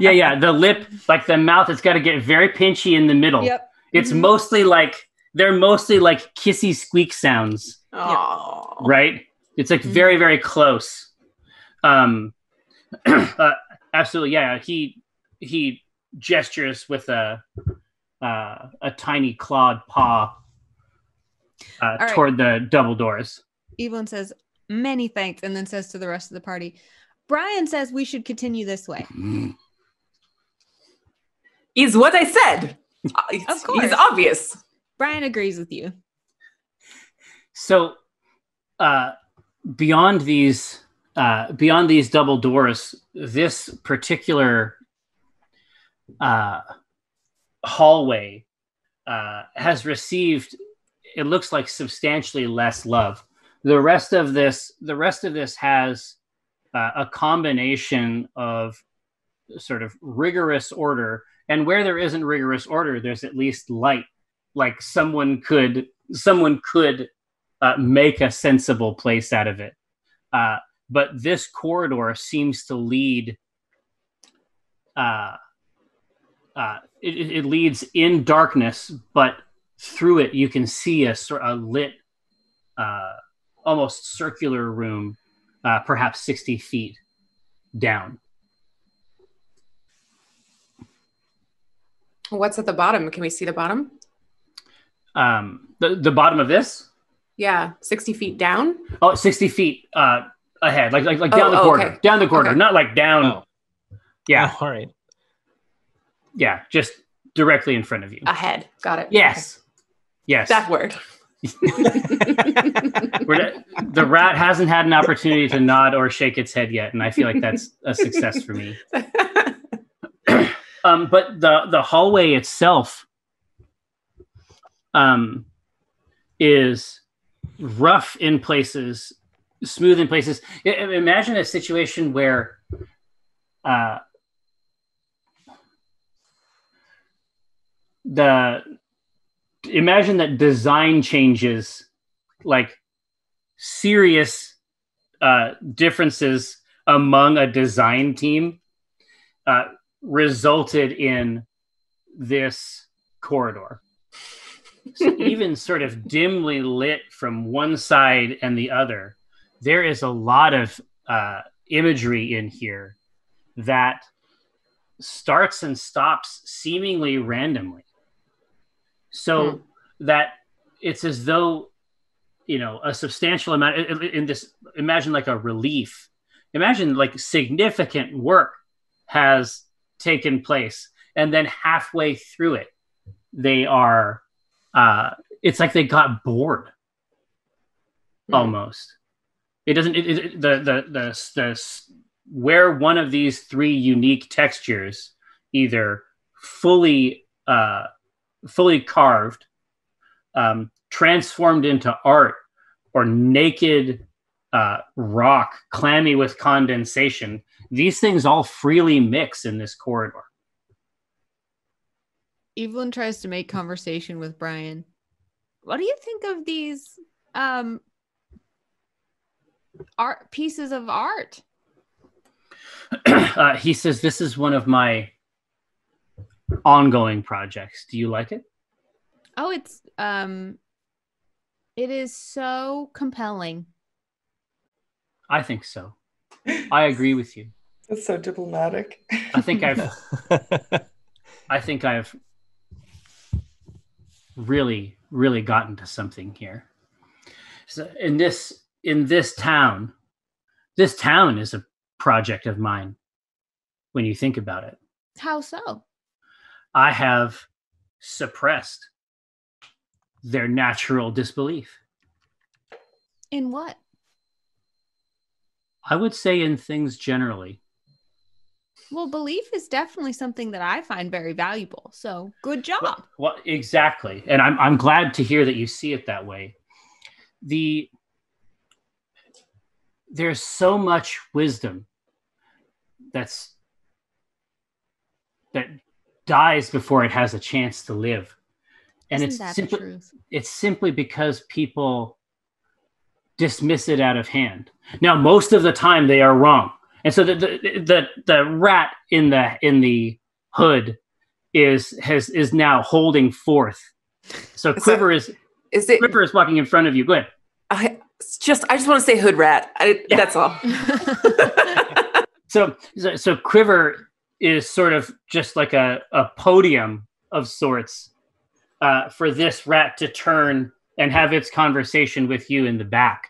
Yeah. The lip, like the mouth, it's got to get very pinchy in the middle. Yep. It's mostly like kissy squeak sounds. Oh. Right? It's like very, very close. Absolutely. Yeah. He gestures with a tiny clawed paw. Right. Toward the double doors. Evelyn says, many thanks, and then says to the rest of the party, Brian says we should continue this way. Is what I said. Of course. It's obvious. Brian agrees with you. So beyond these double doors, this particular hallway has received, it looks like, substantially less love. The rest of this has a combination of sort of rigorous order, and where there isn't rigorous order, there's at least light. Like someone could make a sensible place out of it. But this corridor seems to lead. It leads in darkness, but through it you can see a lit, almost circular room, perhaps 60 feet down. What's at the bottom? Can we see the bottom? The bottom of this? Yeah, 60 feet down? Oh, 60 feet ahead, like down the corridor. Okay. Down the corridor, okay. Not like down. Oh. Yeah. Oh, all right. Yeah, just directly in front of you. Ahead, got it. Yes. Okay. Yes. That word. The rat hasn't had an opportunity to nod or shake its head yet, and I feel like that's a success for me. But the hallway itself is rough in places, smooth in places. Imagine a situation where imagine that design changes, like serious differences among a design team resulted in this corridor. So even sort of dimly lit from one side and the other, there is a lot of imagery in here that starts and stops seemingly randomly. So that it's as though, you know, a substantial amount in this, imagine like a relief, imagine like significant work has taken place. And then halfway through it, they are, it's like they got bored almost. It doesn't, where one of these three unique textures, either fully carved, transformed into art, or naked rock, clammy with condensation. These things all freely mix in this corridor. Evelyn tries to make conversation with Brian. What do you think of these art pieces of art? He says, this is one of my ongoing projects. Do you like it? Oh, it's it is so compelling. I think so. I agree with you. That's so diplomatic. I think I've really, really gotten to something here. So in this town is a project of mine when you think about it. How so? I have suppressed their natural disbelief. In what? I would say in things generally. Well, belief is definitely something that I find very valuable. So good job. Well, exactly. And I'm glad to hear that you see it that way. There's so much wisdom that dies before it has a chance to live. And it's simply because people dismiss it out of hand. Now, most of the time they are wrong. And so the rat in the hood is now holding forth. So Quiver is walking in front of you. Go ahead. I just want to say hood rat. That's all. So Quiver is sort of just like a podium of sorts for this rat to turn and have its conversation with you in the back.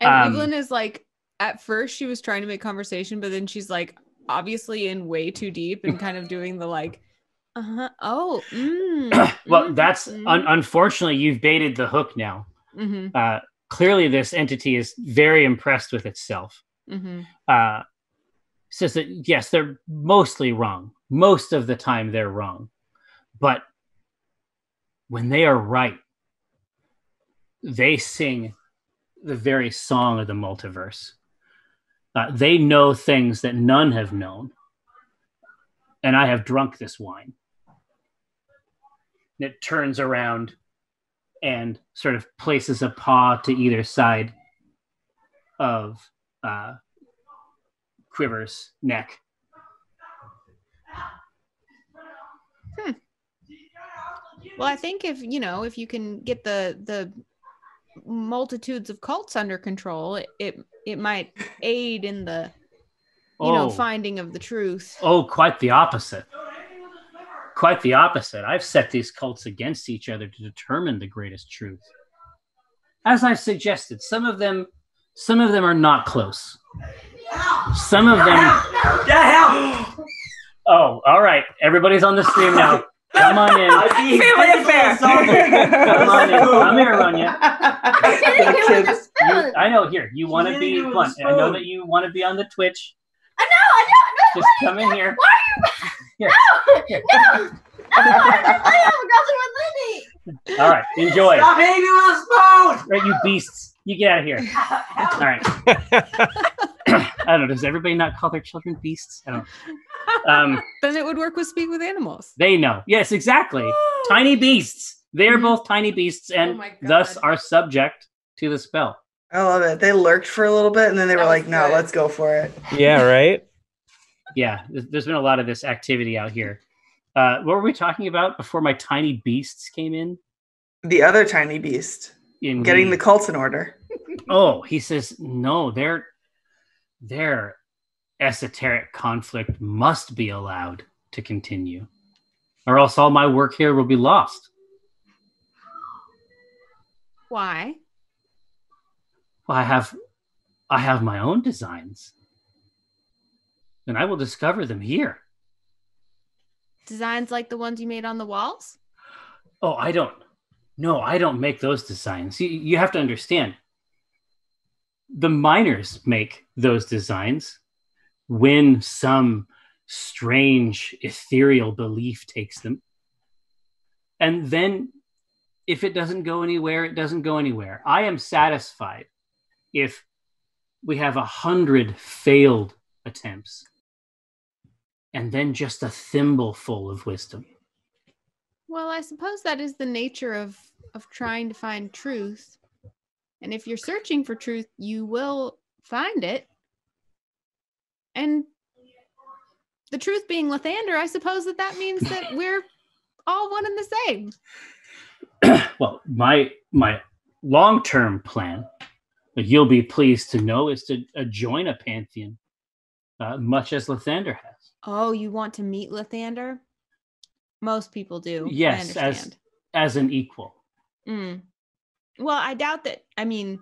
And Evelyn is like, at first she was trying to make conversation, but then she's like obviously in way too deep and kind of doing the like, well, that's unfortunately you've baited the hook now. Mm-hmm. Clearly this entity is very impressed with itself. Mm-hmm. It's just that, yes, they're mostly wrong. Most of the time they're wrong. But when they are right, they sing the very song of the multiverse. They know things that none have known. And I have drunk this wine. And it turns around and sort of places a paw to either side of Quiver's neck. Hmm. Well, I think if, you know, if you can get the multitudes of cults under control, it might aid in the, you know, finding of the truth. Oh, quite the opposite. Quite the opposite. I've set these cults against each other to determine the greatest truth. As I've suggested, some of them are not close. Some of them... Oh, all right. Everybody's on the stream now. Come on in. Family affair. Come on in. Come here, Ronya. I know. Here, you want to be blunt. I know that you want to be on the Twitch. I know. Just come in here. Why are you... Here. No, I don't with Lenny. All right, enjoy. Stop hitting me with a spoon. Right, you beasts. You get out of here. All right. I don't know. Does everybody not call their children beasts? I don't know. Then it would work with Speak with Animals. They know. Yes, exactly. Ooh. Tiny beasts. They are both tiny beasts and thus are subject to the spell. I love it. They lurked for a little bit and then they were like, no, let's go for it. Yeah, right? Yeah, there's been a lot of this activity out here. What were we talking about before my tiny beasts came in? The other tiny beast. In getting the cults in order. Oh, he says, no, their esoteric conflict must be allowed to continue, or else all my work here will be lost. Why? Well, I have my own designs, and I will discover them here. Designs like the ones you made on the walls? Oh, I don't make those designs. You have to understand. The miners make those designs when some strange ethereal belief takes them. And then if it doesn't go anywhere, it doesn't go anywhere. I am satisfied if we have 100 failed attempts and then just a thimbleful of wisdom. Well, I suppose that is the nature of trying to find truth. And if you're searching for truth, you will find it. And the truth being Lathander, I suppose that means that we're all one and the same. Well, my long-term plan, you'll be pleased to know, is to join a pantheon, much as Lathander has. Oh, you want to meet Lathander? Most people do. Yes, as an equal. Mm. Well, I doubt that. I mean,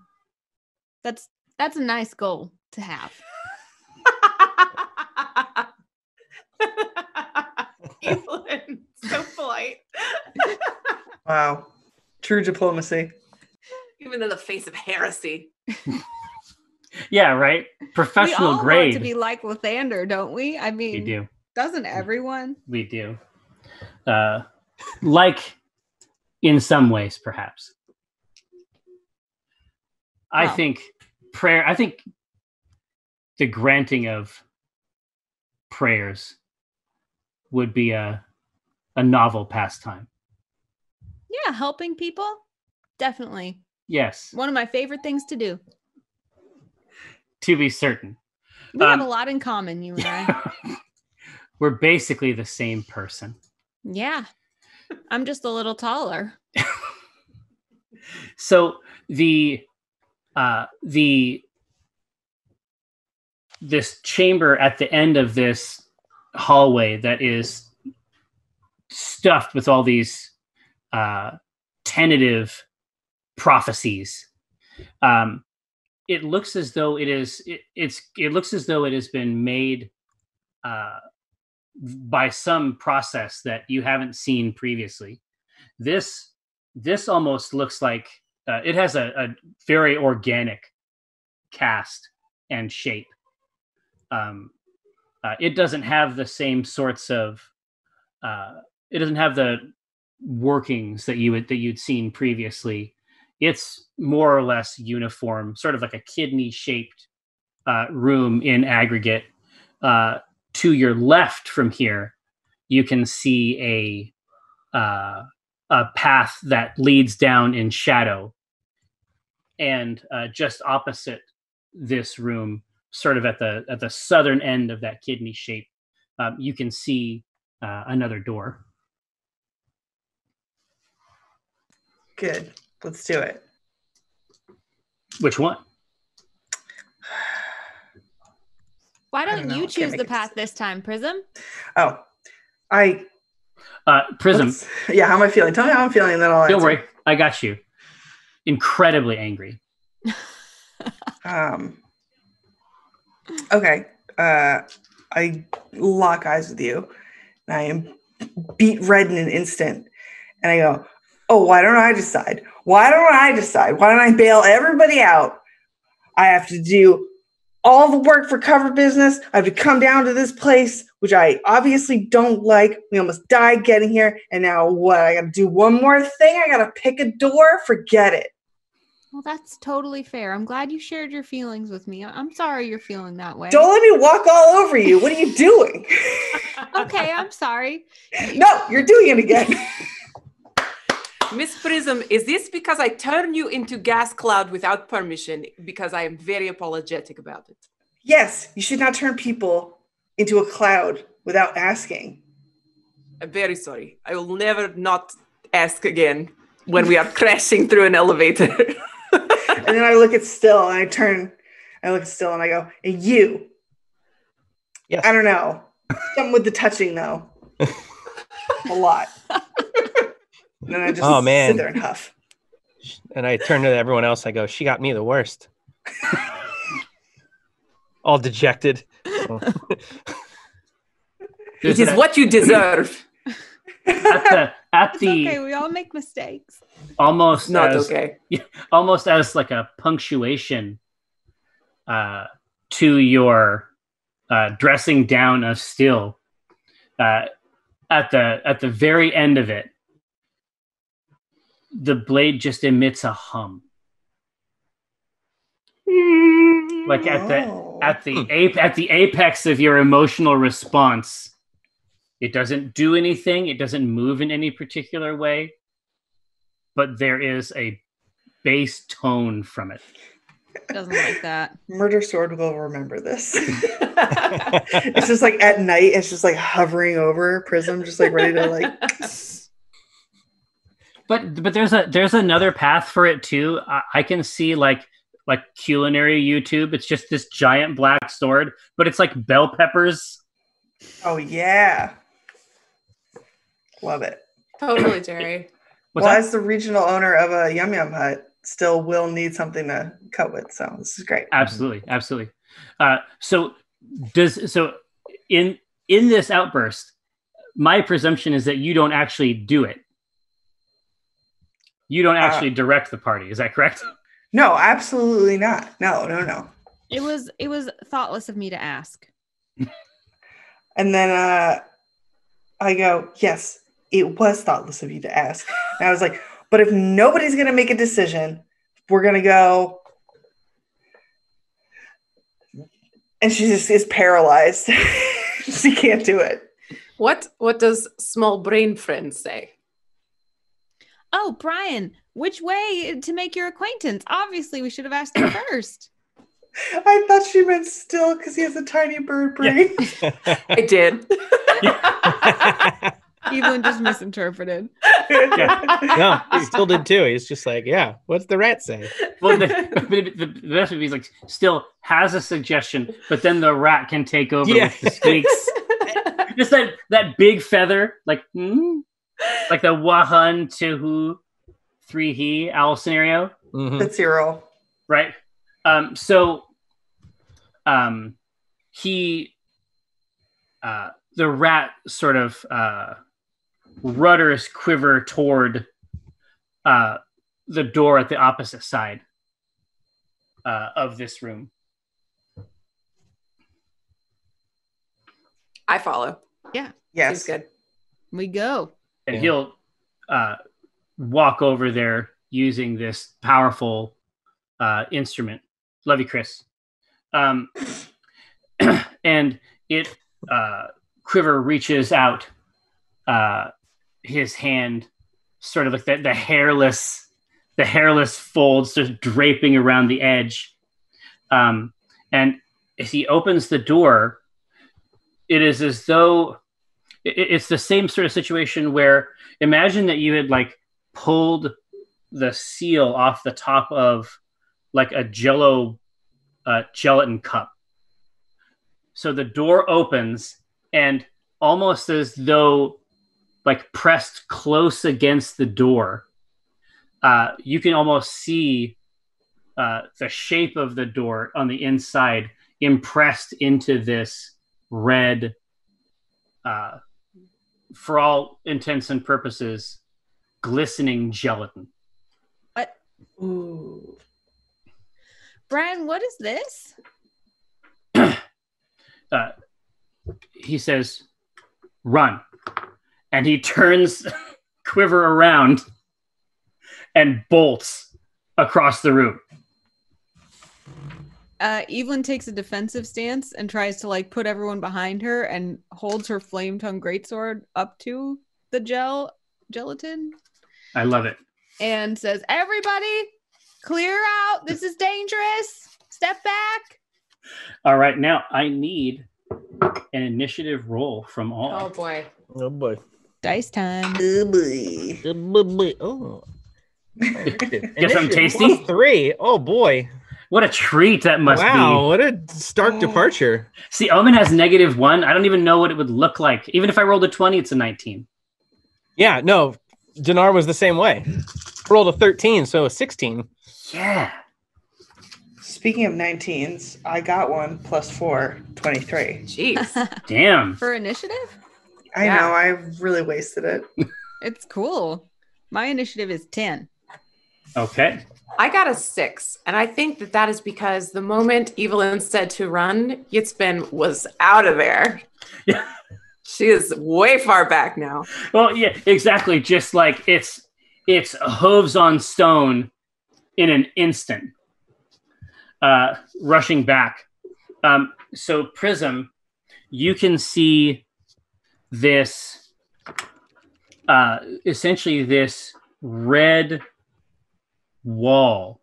that's a nice goal to have. Evelyn, so polite. Wow, true diplomacy. Even in the face of heresy. Yeah, right. Professional we all grade. Want to be like Lathander, don't we? I mean, we do. Doesn't everyone? We do. Like in some ways, perhaps. I think the granting of prayers would be a novel pastime. Yeah, helping people? Definitely. Yes. One of my favorite things to do. To be certain. We have a lot in common, you and I. We're basically the same person. Yeah, I'm just a little taller. So this chamber at the end of this hallway that is stuffed with all these tentative prophecies. It looks as though it has been made. By some process that you haven't seen previously. This almost looks like it has a very organic cast and shape. It doesn't have the same sorts of, it doesn't have the workings that you'd seen previously. It's more or less uniform, sort of like a kidney-shaped room in aggregate. To your left from here, you can see a path that leads down in shadow. And just opposite this room, sort of at the southern end of that kidney shape, you can see another door. Good. Let's do it. Which one? Why don't you choose the path this time, Prism? Oh, Prism. Yeah, how am I feeling? Tell me how I'm feeling, and then I'll. Don't worry, I got you. Incredibly angry. Okay. I lock eyes with you, and I am beat red in an instant, and I go, "Oh, why don't I decide? Why don't I decide? Why don't I bail everybody out? I have to do all the work for cover business. I have to come down to this place, which I obviously don't like. We almost died getting here. And now what? I got to do one more thing. I got to pick a door. Forget it." Well, that's totally fair. I'm glad you shared your feelings with me. I'm sorry you're feeling that way. Don't let me walk all over you. What are you doing? Okay, I'm sorry. No, you're doing it again. Miss Prism, is this because I turned you into gas cloud without permission? Because I am very apologetic about it. Yes, you should not turn people into a cloud without asking. I'm very sorry. I will never not ask again when we are crashing through an elevator. And then I look at Still and I turn, I look at Still and I go, "And you?" Yes. I don't know. Something with the touching though. A lot. And then I just sit there and huff. And I turn to everyone else. I go, "She got me the worst." All dejected. This is what you deserve. It's okay, we all make mistakes. Almost not as, okay. Almost as like a punctuation to your dressing down of Still. At the very end of it, the blade just emits a hum, like at the apex of your emotional response. It doesn't do anything. It doesn't move in any particular way, but there is a bass tone from it. Doesn't like that. Murder Sword will remember this. It's just like at night. It's just like hovering over Prism, just like ready to like. But there's another path for it too. I can see like culinary YouTube. It's just this giant black sword, but it's like bell peppers. Oh yeah, love it. Totally, Jerry. Well, as the regional owner of a Yum Yum Hut, Still will need something to cut with. So this is great. Absolutely, absolutely. So in this outburst, my presumption is that you don't actually do it. You don't actually direct the party. Is that correct? No, absolutely not. No. It was thoughtless of me to ask. And then I go, "Yes, it was thoughtless of you to ask." And I was like, "But if nobody's going to make a decision, we're going to go." And she just is paralyzed. She can't do it. What does small brain friend say? "Oh, Brian, which way to make your acquaintance? Obviously, we should have asked him first." I thought she meant Still because he has a tiny bird brain. Yeah. I did. Yeah. Evelyn just misinterpreted. Yeah. No, he Still did too. He's just like, "Yeah, what's the rat say?" Well, the best would be like, Still has a suggestion, but then the rat can take over with the squeaks. Just that big feather, like, like the Wahun, Tehu, Three He owl scenario. Mm-hmm. That's zero. Right. The rat sort of rudders quiver toward the door at the opposite side of this room. I follow. Yeah. Yes. Seems good. We go. And he'll walk over there using this powerful instrument. Love you, Kris. And it Quiver reaches out his hand, sort of like the hairless folds just draping around the edge. And as he opens the door, it is as though it's the same sort of situation where imagine that you had like pulled the seal off the top of like a Jell-O gelatin cup. So the door opens and almost as though like pressed close against the door, you can almost see the shape of the door on the inside impressed into this red, for all intents and purposes, glistening gelatin. What? Ooh. Brian, what is this? He says, "Run." And he turns Quiver around and bolts across the room. Evelyn takes a defensive stance and tries to like put everyone behind her and holds her Flametongue greatsword up to the gelatin. I love it. And says, "Everybody, clear out. This is dangerous. Step back." All right, now I need an initiative roll from all. Oh boy. Oh boy. Dice time. Oh. Get something tasty. Three. Oh boy. What a treat that must be. Wow, what a stark departure. See, Omen has -1. I don't even know what it would look like. Even if I rolled a 20, it's a 19. Yeah, no. Dinar was the same way. Rolled a 13, so a 16. Yeah. Speaking of 19s, I got one +4, 23. Jeez. Damn. For initiative? I know, I really wasted it. It's cool. My initiative is 10. Okay. I got a 6, and I think that is because the moment Evelyn said to run, Yesbin was out of there. Yeah. She is way far back now. Well, yeah, exactly. Just like it's hooves on stone in an instant, rushing back. So Prism, you can see this essentially this red wall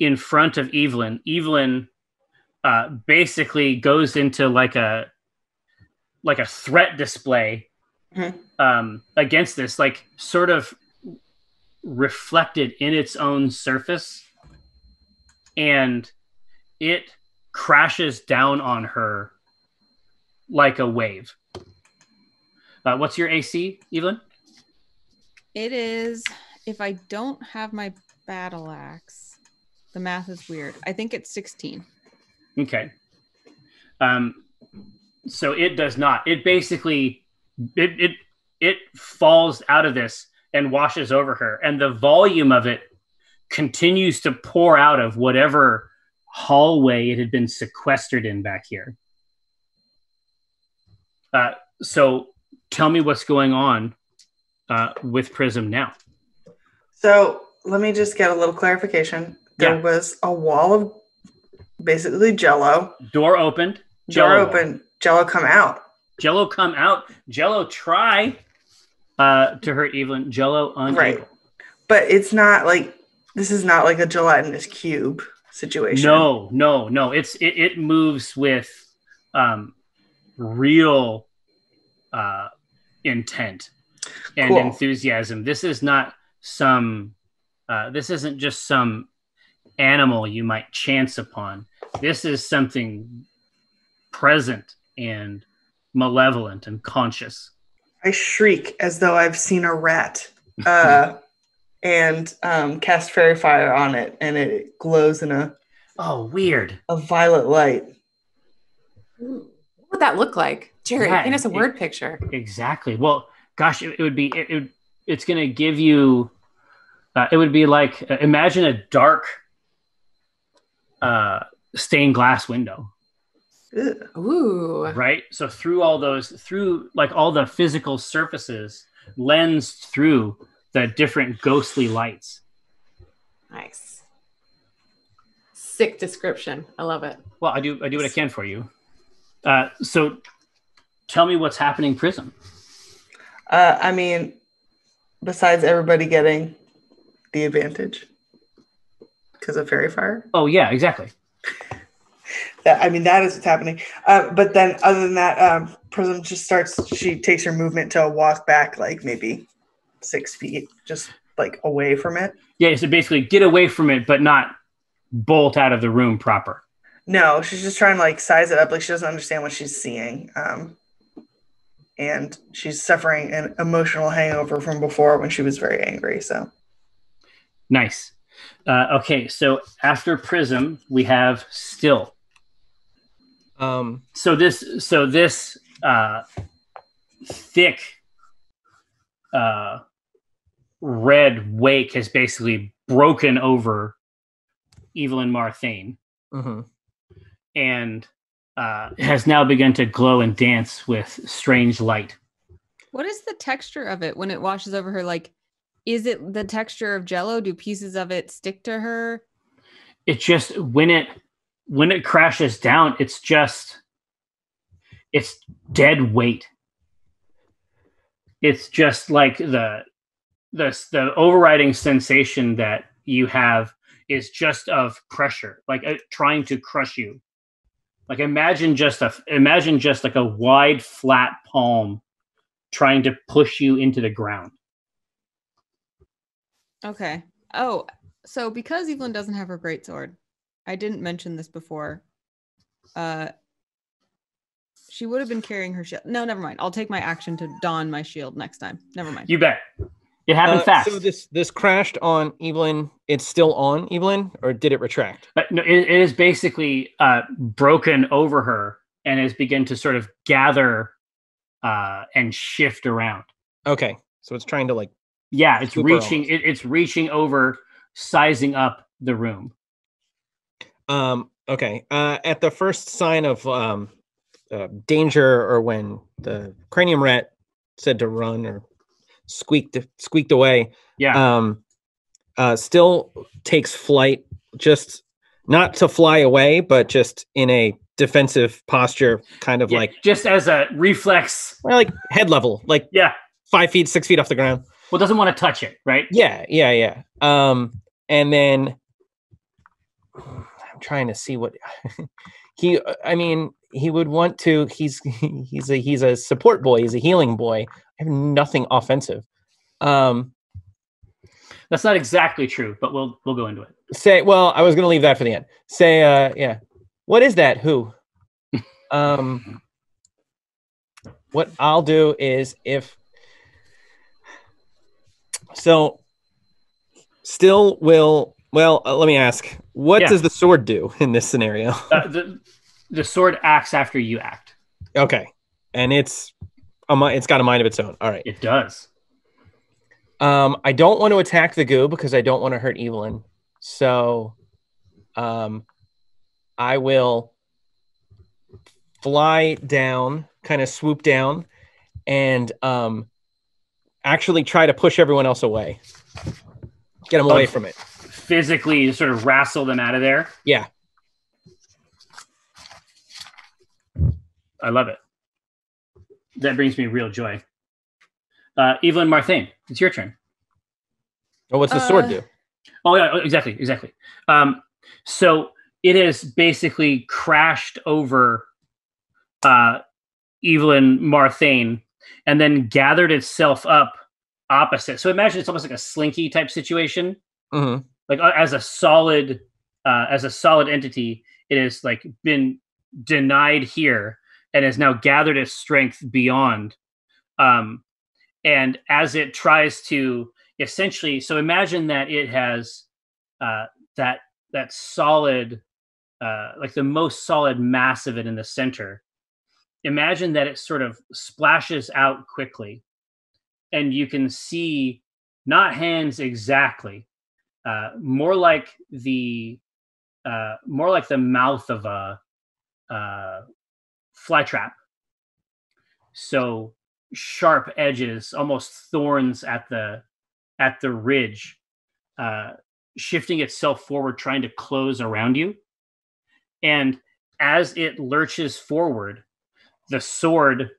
in front of Evelyn. Evelyn basically goes into like a threat display against this, like sort of reflected in its own surface, and it crashes down on her like a wave. What's your AC, Evelyn? It is, if I don't have my battle axe, the math is weird. I think it's 16. Okay. So it does not. It basically, it falls out of this and washes over her. And the volume of it continues to pour out of whatever hallway it had been sequestered in back here. So tell me what's going on with Prism now. So let me just get a little clarification. There was a wall of basically Jell-O. Door opened. Jell-O opened. Jell-O come out. Jell-O come out. Jell-O try to hurt Evelyn. Jell-O unable. Right. But it's not like, this is not like a gelatinous cube situation. No. It moves with real intent and enthusiasm. This is not some, this isn't just some animal you might chance upon. This is something present and malevolent and conscious. I shriek as though I've seen a rat and cast fairy fire on it, and it glows in a violet light. Ooh. What would that look like, Jerry? Paint us a word picture. Exactly. Well, gosh, it would be. It's going to give you. It would be like imagine a dark stained glass window. Ooh. Right? So through all those, through like all the physical surfaces, lensed through the different ghostly lights. Nice. Sick description. I love it. Well, I do what I can for you. So tell me what's happening, Prism. I mean, besides everybody getting the advantage because of fairy fire. Oh, yeah, exactly. That is what's happening. But then other than that, Prism just she takes her movement to walk back like maybe 6 feet, just like away from it. Yeah, so basically get away from it, but not bolt out of the room proper. No, she's just trying to like size it up. Like she doesn't understand what she's seeing. And she's suffering an emotional hangover from before when she was very angry, so. Nice. Okay, so after Prism, we have Still. So this thick red wake has basically broken over Evelyn Marthane, and has now begun to glow and dance with strange light. What is the texture of it when it washes over her? Like, is it the texture of Jello? Do pieces of it stick to her? It just when it crashes down, it's dead weight. It's just like the overriding sensation that you have is just of pressure, like trying to crush you. Like imagine just like a wide flat palm trying to push you into the ground. Okay. Oh, so because Evelyn doesn't have her greatsword, I didn't mention this before. She would have been carrying her shield. No, never mind. I'll take my action to don my shield next time. Never mind. You bet. It happened fast. So this crashed on Evelyn. It's still on Evelyn, or did it retract? No, it is basically broken over her and has begun to sort of gather and shift around. Okay, so it's trying to like. Yeah, it's reaching. It's reaching over, sizing up the room. Okay. At the first sign of danger, or when the cranium rat said to run or squeaked away. Yeah. Still takes flight, just not to fly away, but just in a defensive posture, kind of like just as a reflex, like head level, like 5 feet, 6 feet off the ground. Well, doesn't want to touch it, right? Yeah. And then I'm trying to see what he. I mean, he would want to. He's a support boy. He's a healing boy. I have nothing offensive. That's not exactly true, but we'll go into it. I was going to leave that for the end. What is that? Who? What I'll do is if. So, Still will... Well, let me ask. What does the sword do in this scenario? The sword acts after you act. Okay. And it's got a mind of its own. All right. It does. I don't want to attack the goo because I don't want to hurt Evelyn. So, I will fly down, kind of swoop down, and... actually try to push everyone else away. Get them away from it. Physically sort of wrestle them out of there? Yeah. I love it. That brings me real joy. Evelyn Marthane, it's your turn. Oh, what's the sword do? Oh, yeah, exactly. So it has basically crashed over Evelyn Marthane and then gathered itself up opposite. So imagine it's almost like a slinky type situation. Mm-hmm. Like as a solid entity, it has like been denied here and has now gathered its strength beyond. And as it tries to essentially, so imagine that it has that solid, like the most solid mass of it in the center. Imagine that it sort of splashes out quickly, and you can see not hands exactly, more like the mouth of a fly trap. So sharp edges, almost thorns at the ridge, shifting itself forward, trying to close around you. And as it lurches forward, the sword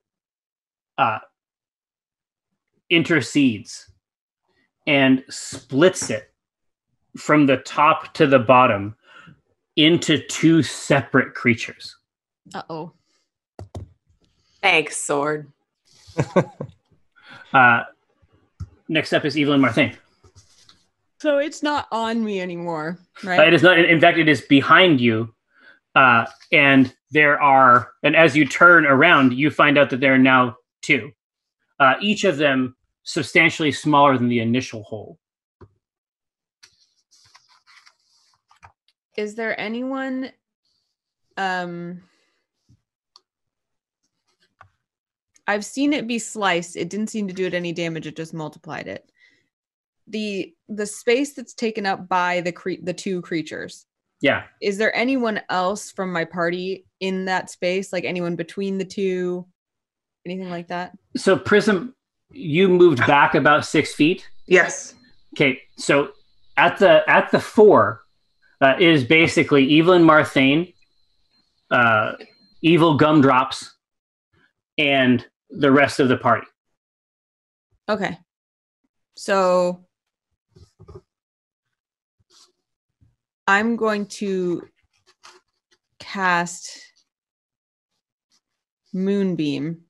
intercedes and splits it from the top to the bottom into two separate creatures. Uh-oh. Thanks, sword. Next up is Evelyn Marthane. So it's not on me anymore, right? It is not. In fact, it is behind you. And there are, and as you turn around, you find out that there are now two. Each of them substantially smaller than the initial hole. Is there anyone I've seen it be sliced. It didn't seem to do it any damage. It just multiplied it. The space that's taken up by the two creatures. Yeah. Is there anyone else from my party in that space? Like anyone between the two? Anything like that? So Prism, you moved back about 6 feet? Yes. Okay. So at the four is basically Evelyn Marthane, Evil Gumdrops, and the rest of the party. Okay. So I'm going to cast Moonbeam.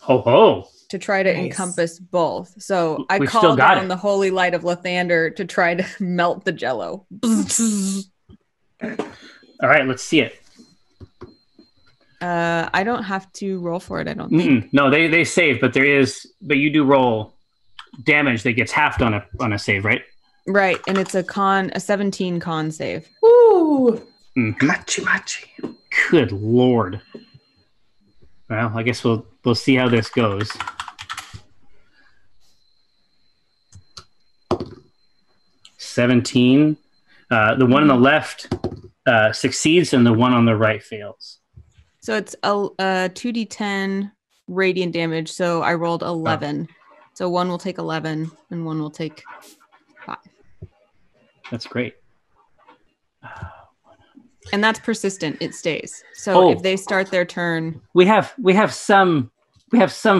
Ho ho! To try to encompass both. So I call down the holy light of Lathander to try to melt the jello. All right, let's see it. I don't have to roll for it. I don't think. No, they save, but you do roll damage that gets halved on a save, right? Right, and it's a 17 con save. Ooh! Mm-hmm. Machi. Good lord. Well, I guess we'll see how this goes. The one on the left succeeds, and the one on the right fails. So it's a 2d10 radiant damage. So I rolled 11. Oh. So one will take 11, and one will take 5. That's great. And that's persistent. It stays. So if they start their turn, we have some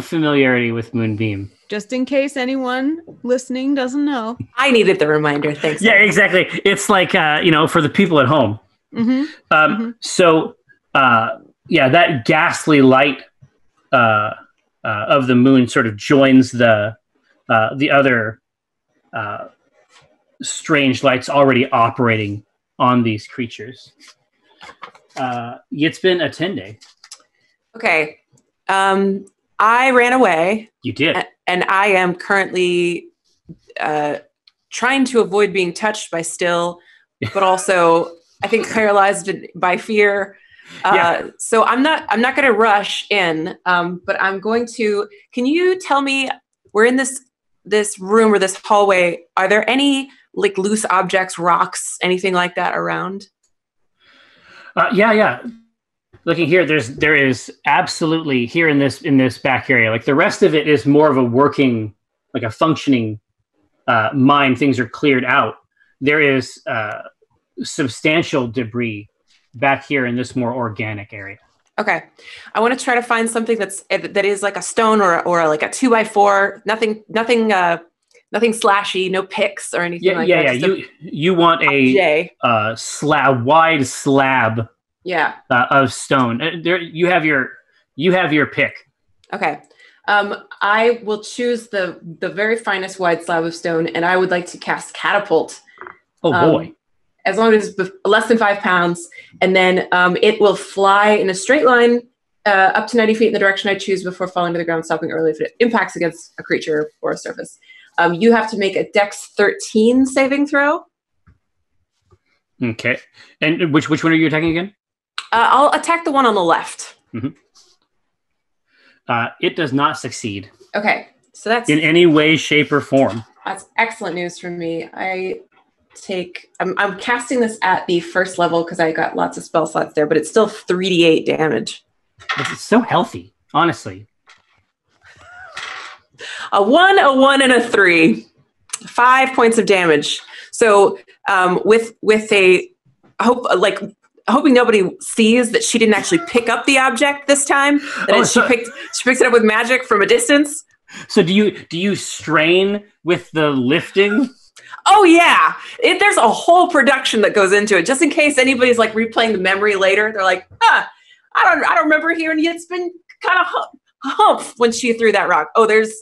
familiarity with Moonbeam. Just in case anyone listening doesn't know. I needed the reminder. Thanks. Yeah, exactly. It's like for the people at home. Mm-hmm. So that ghastly light of the moon sort of joins the other strange lights already operating on these creatures. Yesbin Attende. Okay. I ran away. You did. And I am currently trying to avoid being touched by still, but also I think paralyzed by fear. Yeah. So I'm not going to rush in, but I'm going to, can you tell me, we're in this room or this hallway, are there any like loose objects, rocks, anything like that around? Yeah. Looking here, there is absolutely here in this back area. Like the rest of it is more of a working, like a functioning mine. Things are cleared out. There is substantial debris back here in this more organic area. Okay, I want to try to find something that is like a stone or like a 2x4. Nothing slashy, no picks or anything like that. Yeah. You want a slab, wide slab. Yeah. Of stone. There you have your pick. Okay. I will choose the very finest wide slab of stone, and I would like to cast Catapult. Oh boy. As long as it's less than 5 pounds, and then it will fly in a straight line up to 90 feet in the direction I choose before falling to the ground, stopping early if it impacts against a creature or a surface. You have to make a Dex 13 saving throw. Okay. And which one are you attacking again? I'll attack the one on the left. Mm-hmm. It does not succeed. Okay. So that's... in any way, shape, or form. That's excellent news for me. I'm casting this at the first level because I got lots of spell slots there, but it's still 3d8 damage. It's so healthy, honestly. A 1, a 1, and a 3. 5 points of damage. So with a hope, like hoping nobody sees that she didn't actually pick up the object this time. That she picks it up with magic from a distance. So do you strain with the lifting? Oh yeah, there's a whole production that goes into it. Just in case anybody's like replaying the memory later, they're like, huh, I don't remember hearing you. It's been kind of humph when she threw that rock. Oh, there's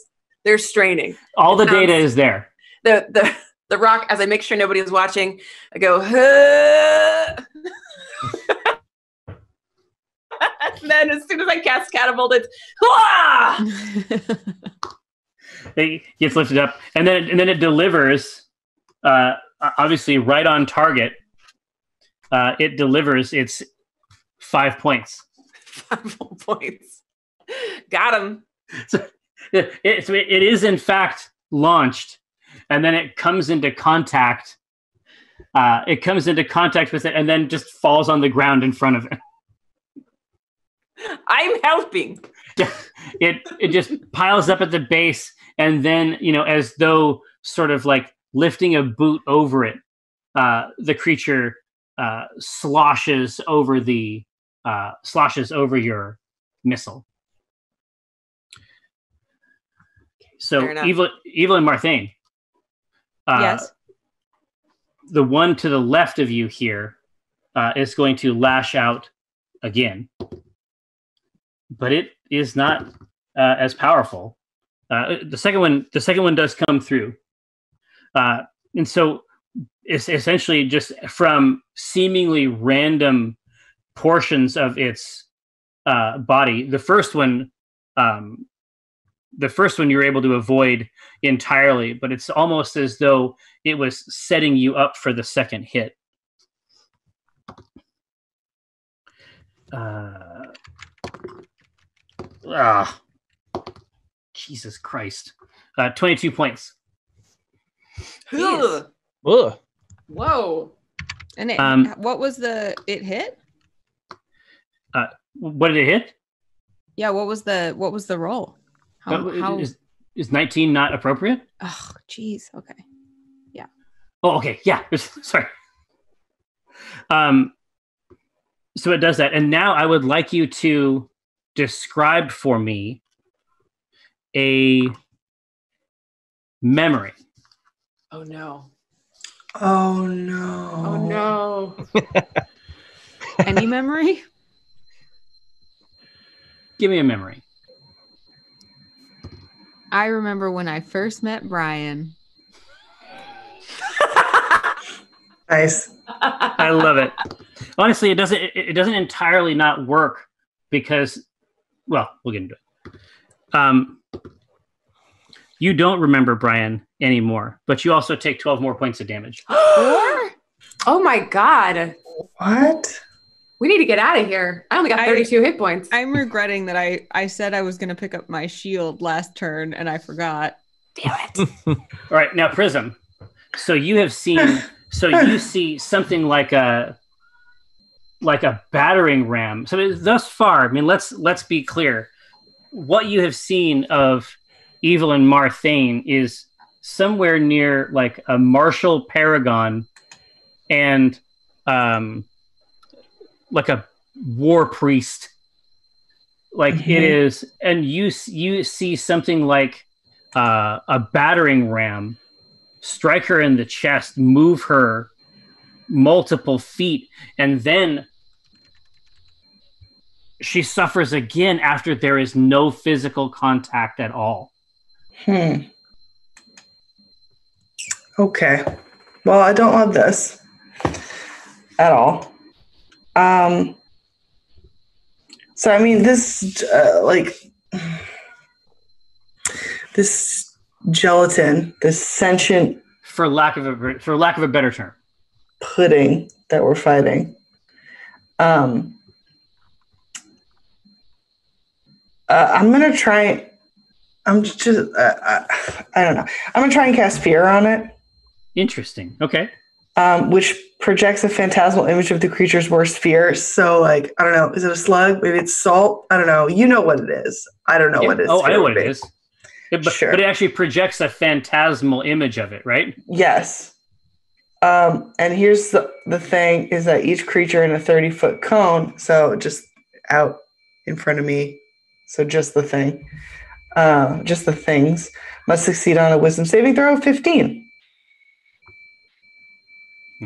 straining. All the data is there. The rock, as I make sure nobody is watching, I go, and then as soon as I cast Catapult, it's, it gets lifted up, and then it delivers, obviously right on target. It delivers its 5 points. 5 points. Got him. So it is in fact launched, and then it comes into contact. It comes into contact with it, and then just falls on the ground in front of it. I'm helping. It just piles up at the base, and then, you know, as though sort of like lifting a boot over it, the creature sloshes over the sloshes over your missile. So Evelyn Marthane. Yes. The one to the left of you here is going to lash out again. But it is not as powerful. The second one does come through, and so it's essentially just from seemingly random portions of its body. The first one you're able to avoid entirely, but it's almost as though it was setting you up for the second hit. Jesus Christ. 22 points. Ugh. Ugh. Whoa. And it, what was the... It hit? What did it hit? Yeah, what was the roll? How... Is 19 not appropriate? Oh, geez. Okay. Yeah. Oh, okay. Yeah. Sorry. So it does that. And now I would like you to describe for me a memory. Oh no. Oh no. Oh no. Any memory? Give me a memory. I remember when I first met Brian. Nice. I love it. Honestly, it doesn't entirely not work because, well, we'll get into it. You don't remember Brian anymore, but you also take 12 more points of damage. Oh my God. What? We need to get out of here. I only got 32 hit points. I'm regretting that I said I was going to pick up my shield last turn, and I forgot. Damn it. All right, now Prism. So you have seen... So you see something like a battering ram. So thus far, I mean, let's be clear. What you have seen of Evelyn Marthane is somewhere near like a martial paragon and like a war priest. Like mm-hmm. It is, and you see something like a battering ram strike her in the chest, move her multiple feet, and then she suffers again after there is no physical contact at all. Hmm. Okay. Well, I don't love this at all. So, I mean, this, this gelatin, this sentient... For lack of a better term. Pudding that we're fighting. I'm going to try... I'm just... I don't know. I'm going to try and cast Fear on it. Interesting. Okay. which projects a phantasmal image of the creature's worst fear. So, like, I don't know. Is it a slug? Maybe it's salt? I don't know. You know what it is. I don't know what it is. Oh, I know what it is. But it actually projects a phantasmal image of it, right? Yes. And here's the thing is that each creature in a 30-foot cone, so just out in front of me, so just the thing, just the things, must succeed on a wisdom saving throw of 15.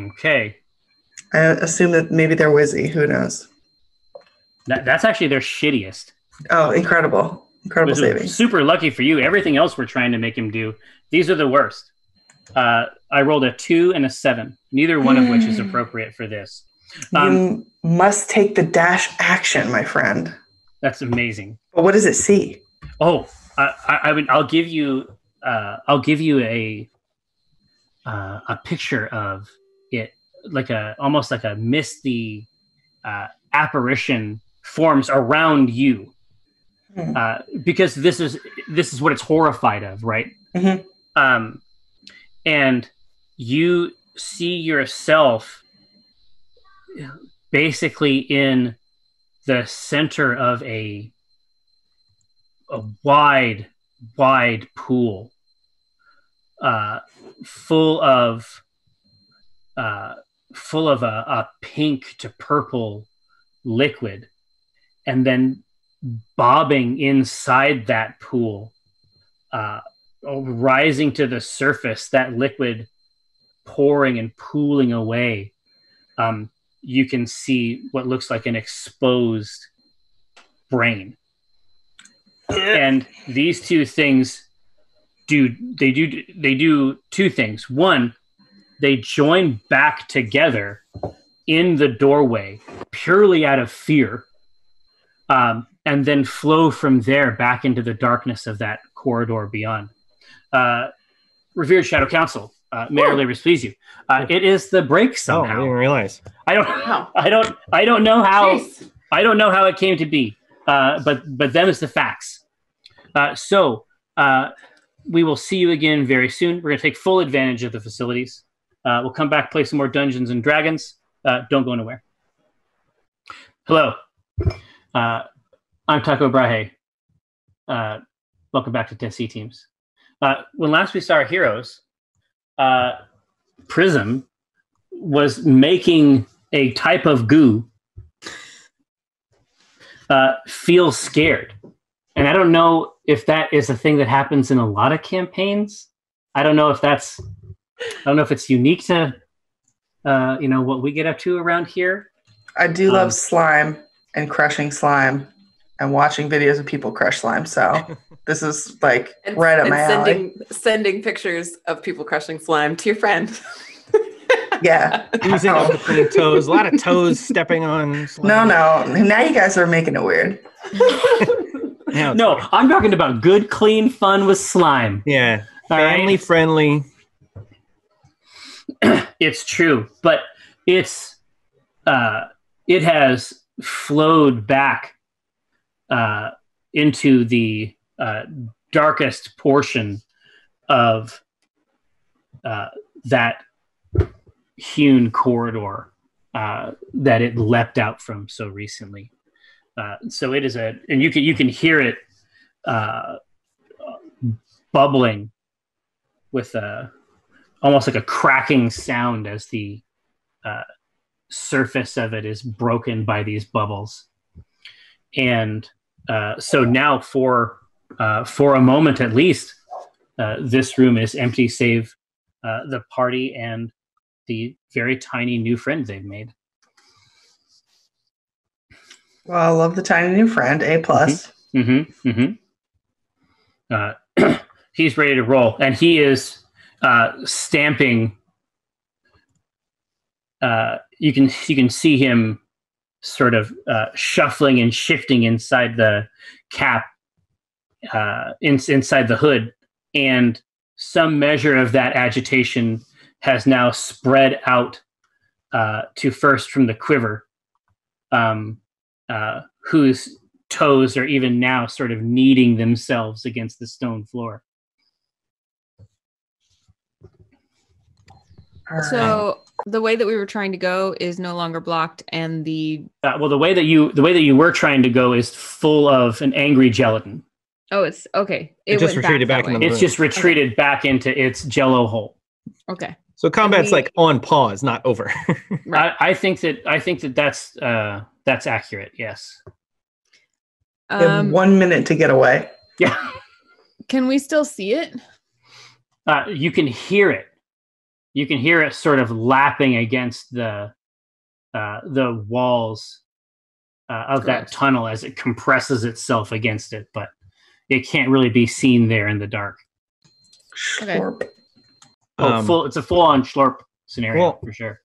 Okay. I assume that maybe they're wizzy. Who knows? That's actually their shittiest. Oh, incredible. Incredible saving. Super lucky for you. Everything else we're trying to make him do. These are the worst. I rolled a 2 and a 7, neither one of which is appropriate for this. You must take the dash action, my friend. That's amazing. But what does it see? Oh, I'll give you a picture of it, like almost like a misty apparition forms around you, because this is what it's horrified of, right? Mm-hmm. And you see yourself basically in the center of a wide, wide pool full of a pink to purple liquid, and then bobbing inside that pool, rising to the surface, that liquid pouring and pooling away. You can see what looks like an exposed brain. And these two things do two things. One, they join back together in the doorway purely out of fear, and then flow from there back into the darkness of that corridor beyond. Revered Shadow Council, may our labors please you. It is the break somehow. Oh, I didn't realize. I don't know how it came to be. But them is the facts. So we will see you again very soon. We're going to take full advantage of the facilities. We'll come back, play some more Dungeons and Dragons. Don't go anywhere. Hello, I'm Tycho Brahe. Welcome back to Tennessee Teams. When last we saw our heroes, Prism was making a type of goo feel scared. And I don't know if that is a thing that happens in a lot of campaigns. I don't know if it's unique to what we get up to around here. I do love slime and crushing slime and watching videos of people crush slime. So this is like right up my alley. Sending pictures of people crushing slime to your friend. Yeah. Using all the toes. A lot of toes stepping on slime. No. Now you guys are making it weird. No, I'm talking about good, clean fun with slime. Yeah. Family friendly. It's true, but it's it has flowed back into the darkest portion of that hewn corridor that it leapt out from so recently. So it is and you can hear it bubbling with almost like a cracking sound as the surface of it is broken by these bubbles. And so now for a moment at least, this room is empty save the party and the very tiny new friend they've made. Well, I love the tiny new friend, A+. Mm-hmm, he's ready to roll, and he is stamping. You can see him sort of shuffling and shifting inside the cap, inside the hood, and some measure of that agitation has now spread out to first from the quiver, whose toes are even now sort of kneading themselves against the stone floor. So The way that we were trying to go is no longer blocked, and the well, the way that you were trying to go is full of an angry gelatin. Oh, it's okay. It just retreated back in the room. It's just retreated back into its jello hole. Okay. So combat's like on pause, not over. Right. I think that that's accurate. Yes. They have 1 minute to get away. Yeah. Can we still see it? You can hear it. You can hear it sort of lapping against the walls of that tunnel as it compresses itself against it, but it can't really be seen there in the dark. Okay. Schlorp. It's a full-on schlorp scenario for sure.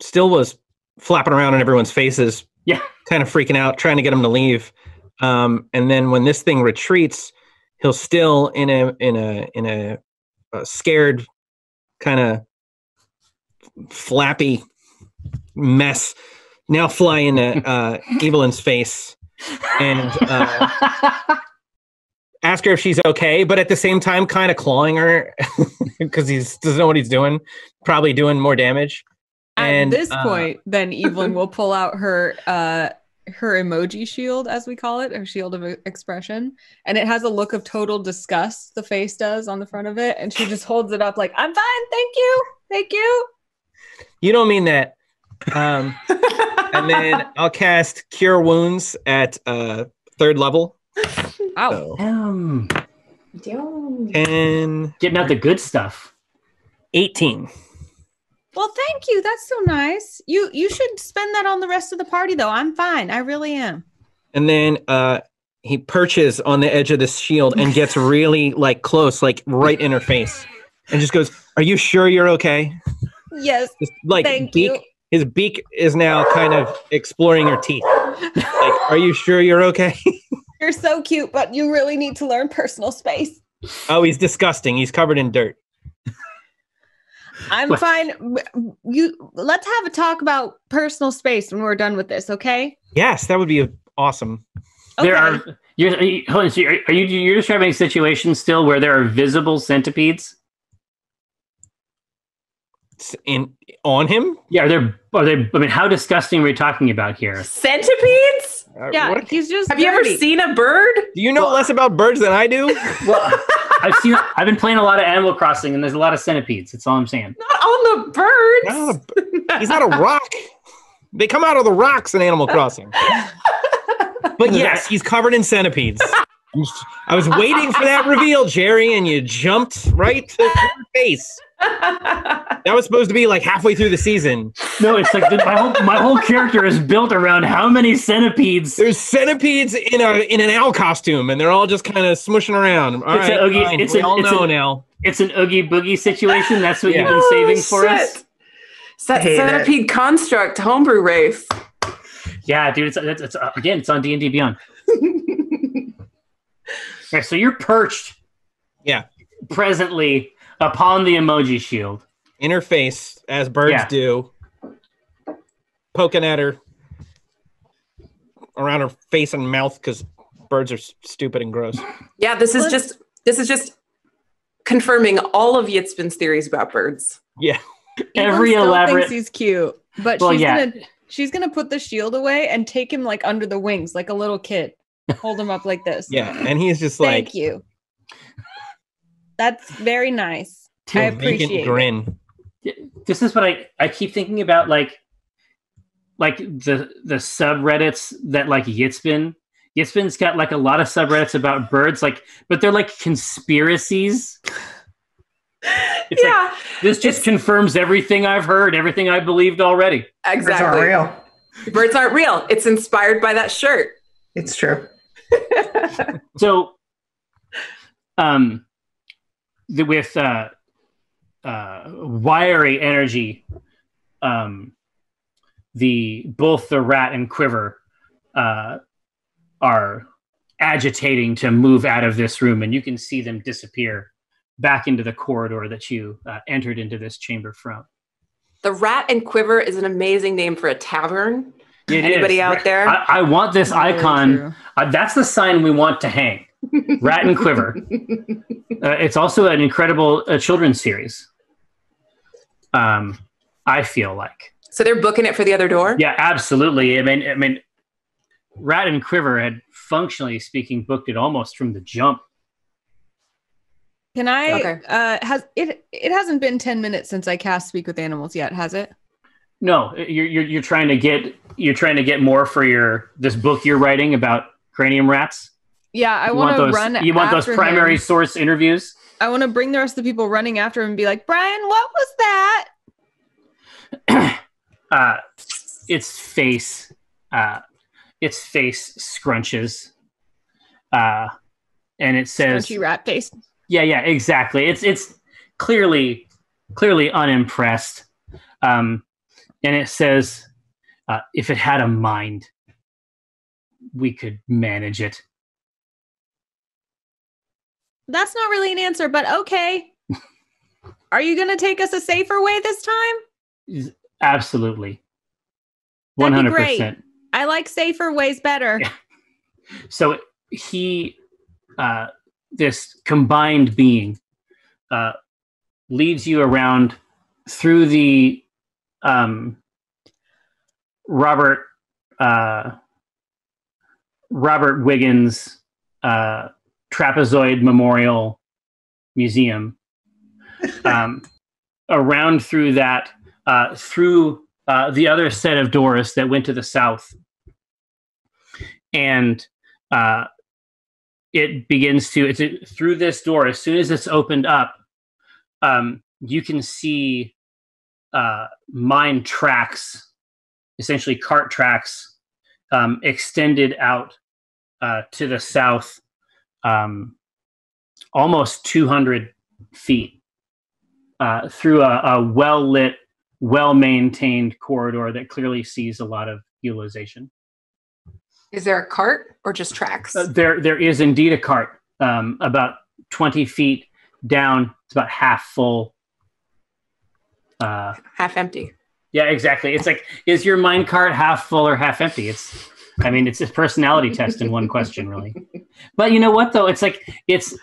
Still was flapping around in everyone's faces, kind of freaking out, trying to get them to leave. And then when this thing retreats, he'll still in a scared, kind of flappy mess. Now fly into Evelyn's face and ask her if she's okay, but at the same time, kind of clawing her because he doesn't know what he's doing. Probably doing more damage. At this point, then Evelyn will pull out her her emoji shield, as we call it, her shield of expression, and it has a look of total disgust, the face does, on the front of it, and she just holds it up like, I'm fine, thank you. You don't mean that. And then I'll cast Cure Wounds at 3rd level. Ow. So, and getting out the good stuff. 18. Well, thank you. That's so nice. You should spend that on the rest of the party, though. I'm fine. I really am. And then he perches on the edge of this shield and gets really like close, like right in her face, and just goes, "Are you sure you're okay?" Yes. Just, like thank you. His beak is now kind of exploring her teeth. Like, "Are you sure you're okay?" You're so cute, but you really need to learn personal space. Oh, he's disgusting. He's covered in dirt. I'm fine. Let's have a talk about personal space when we're done with this, okay? Yes, that would be awesome. Okay. Are you describing a situation still where there are visible centipedes on him? Yeah, are they? I mean, how disgusting are we talking about here? Centipedes? Yeah, he's just. Have you ever seen a bird? Do you know less about birds than I do? Well. I've been playing a lot of Animal Crossing, and there's a lot of centipedes. That's all I'm saying. Not on the birds. He's not a rock. They come out of the rocks in Animal Crossing. But yes, he's covered in centipedes. I was waiting for that reveal, Jerry, and you jumped right to your face. That was supposed to be like halfway through the season. No, it's like my whole character is built around how many centipedes. There's centipedes in an owl costume, and they're all just kind of smushing around. All right, we all know now. It's an Oogie Boogie situation. That's what you've been saving for us. It's that centipede construct homebrew race. Yeah, dude. It's on D&D Beyond. Right, so you're perched. Yeah. Presently. Upon the emoji shield. Interface, as birds do. Poking at her. Around her face and mouth, because birds are stupid and gross. Yeah, this is just confirming all of Yitzpin's theories about birds. Yeah. Everyone still thinks he's cute, but she's gonna put the shield away and take him like under the wings, like a little kid. Hold him up like this. Yeah, and he's just like, thank you. That's very nice. I appreciate it. This is what I keep thinking about, like the subreddits that like Yitzpin. Yitzpin's got like a lot of subreddits about birds, but they're like conspiracies. It's like, this just confirms everything I've heard, everything I believed already. Exactly. Birds aren't real. Birds aren't real. It's inspired by that shirt. It's true. So, with wiry energy, both the rat and quiver are agitating to move out of this room, and you can see them disappear back into the corridor that you entered into this chamber from. The Rat and Quiver is an amazing name for a tavern. Anybody out there? I want this icon. That's the sign we want to hang. Rat and Quiver. It's also an incredible children's series. I feel like. So they're booking it for the other door? Yeah, absolutely. I mean, Rat and Quiver had, functionally speaking, booked it almost from the jump. Can I? Okay. It hasn't been 10 minutes since I cast Speak with Animals yet, has it? No, you're trying to get more for this book you're writing about cranium rats. Yeah, I want to run. You want those primary source interviews? I want to bring the rest of the people running after him and be like, Brian, what was that? Its face scrunches, and it says, "Scrunchy rat face." Yeah, exactly. It's clearly unimpressed, and it says, "If it had a mind, we could manage it." That's not really an answer, but okay. Are you going to take us a safer way this time? Absolutely. 100%. I like safer ways better. Yeah. So he, this combined being, leads you around through the Robert Wiggins Trapezoid Memorial Museum, around through that, through the other set of doors that went to the south. And it begins to, through this door, as soon as it's opened up, you can see mine tracks, essentially cart tracks, extended out to the south, almost 200 feet through a well-lit, well-maintained corridor that clearly sees a lot of utilization. Is there a cart or just tracks? There is indeed a cart, about 20 feet down. It's about half full. Half empty. Yeah, exactly. It's like, is your mine cart half full or half empty? It's a personality test in one question, really. But you know what, though? It's like, it's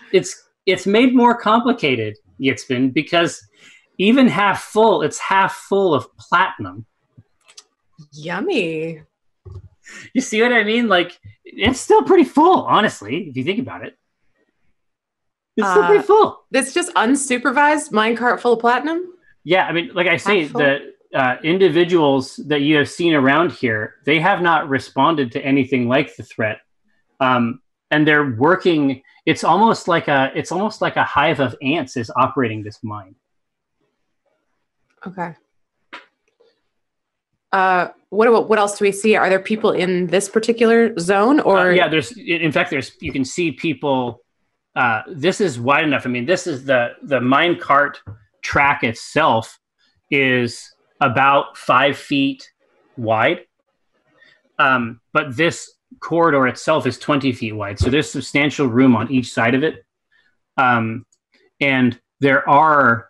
made more complicated, Yesbin, because even half full, it's half full of platinum. Yummy. You see what I mean? Like, it's still pretty full, honestly, if you think about it. It's still pretty full. It's just unsupervised minecart full of platinum? Yeah, I mean, like I say, the individuals that you have seen around here, they have not responded to anything like the threat. And they're working, it's almost like a hive of ants is operating this mine. Okay. What else do we see? Are there people in this particular zone, or yeah, in fact, you can see people. This is wide enough. I mean, this is the minecart track itself is about 5 feet wide, but this corridor itself is 20 feet wide. So there's substantial room on each side of it, and there are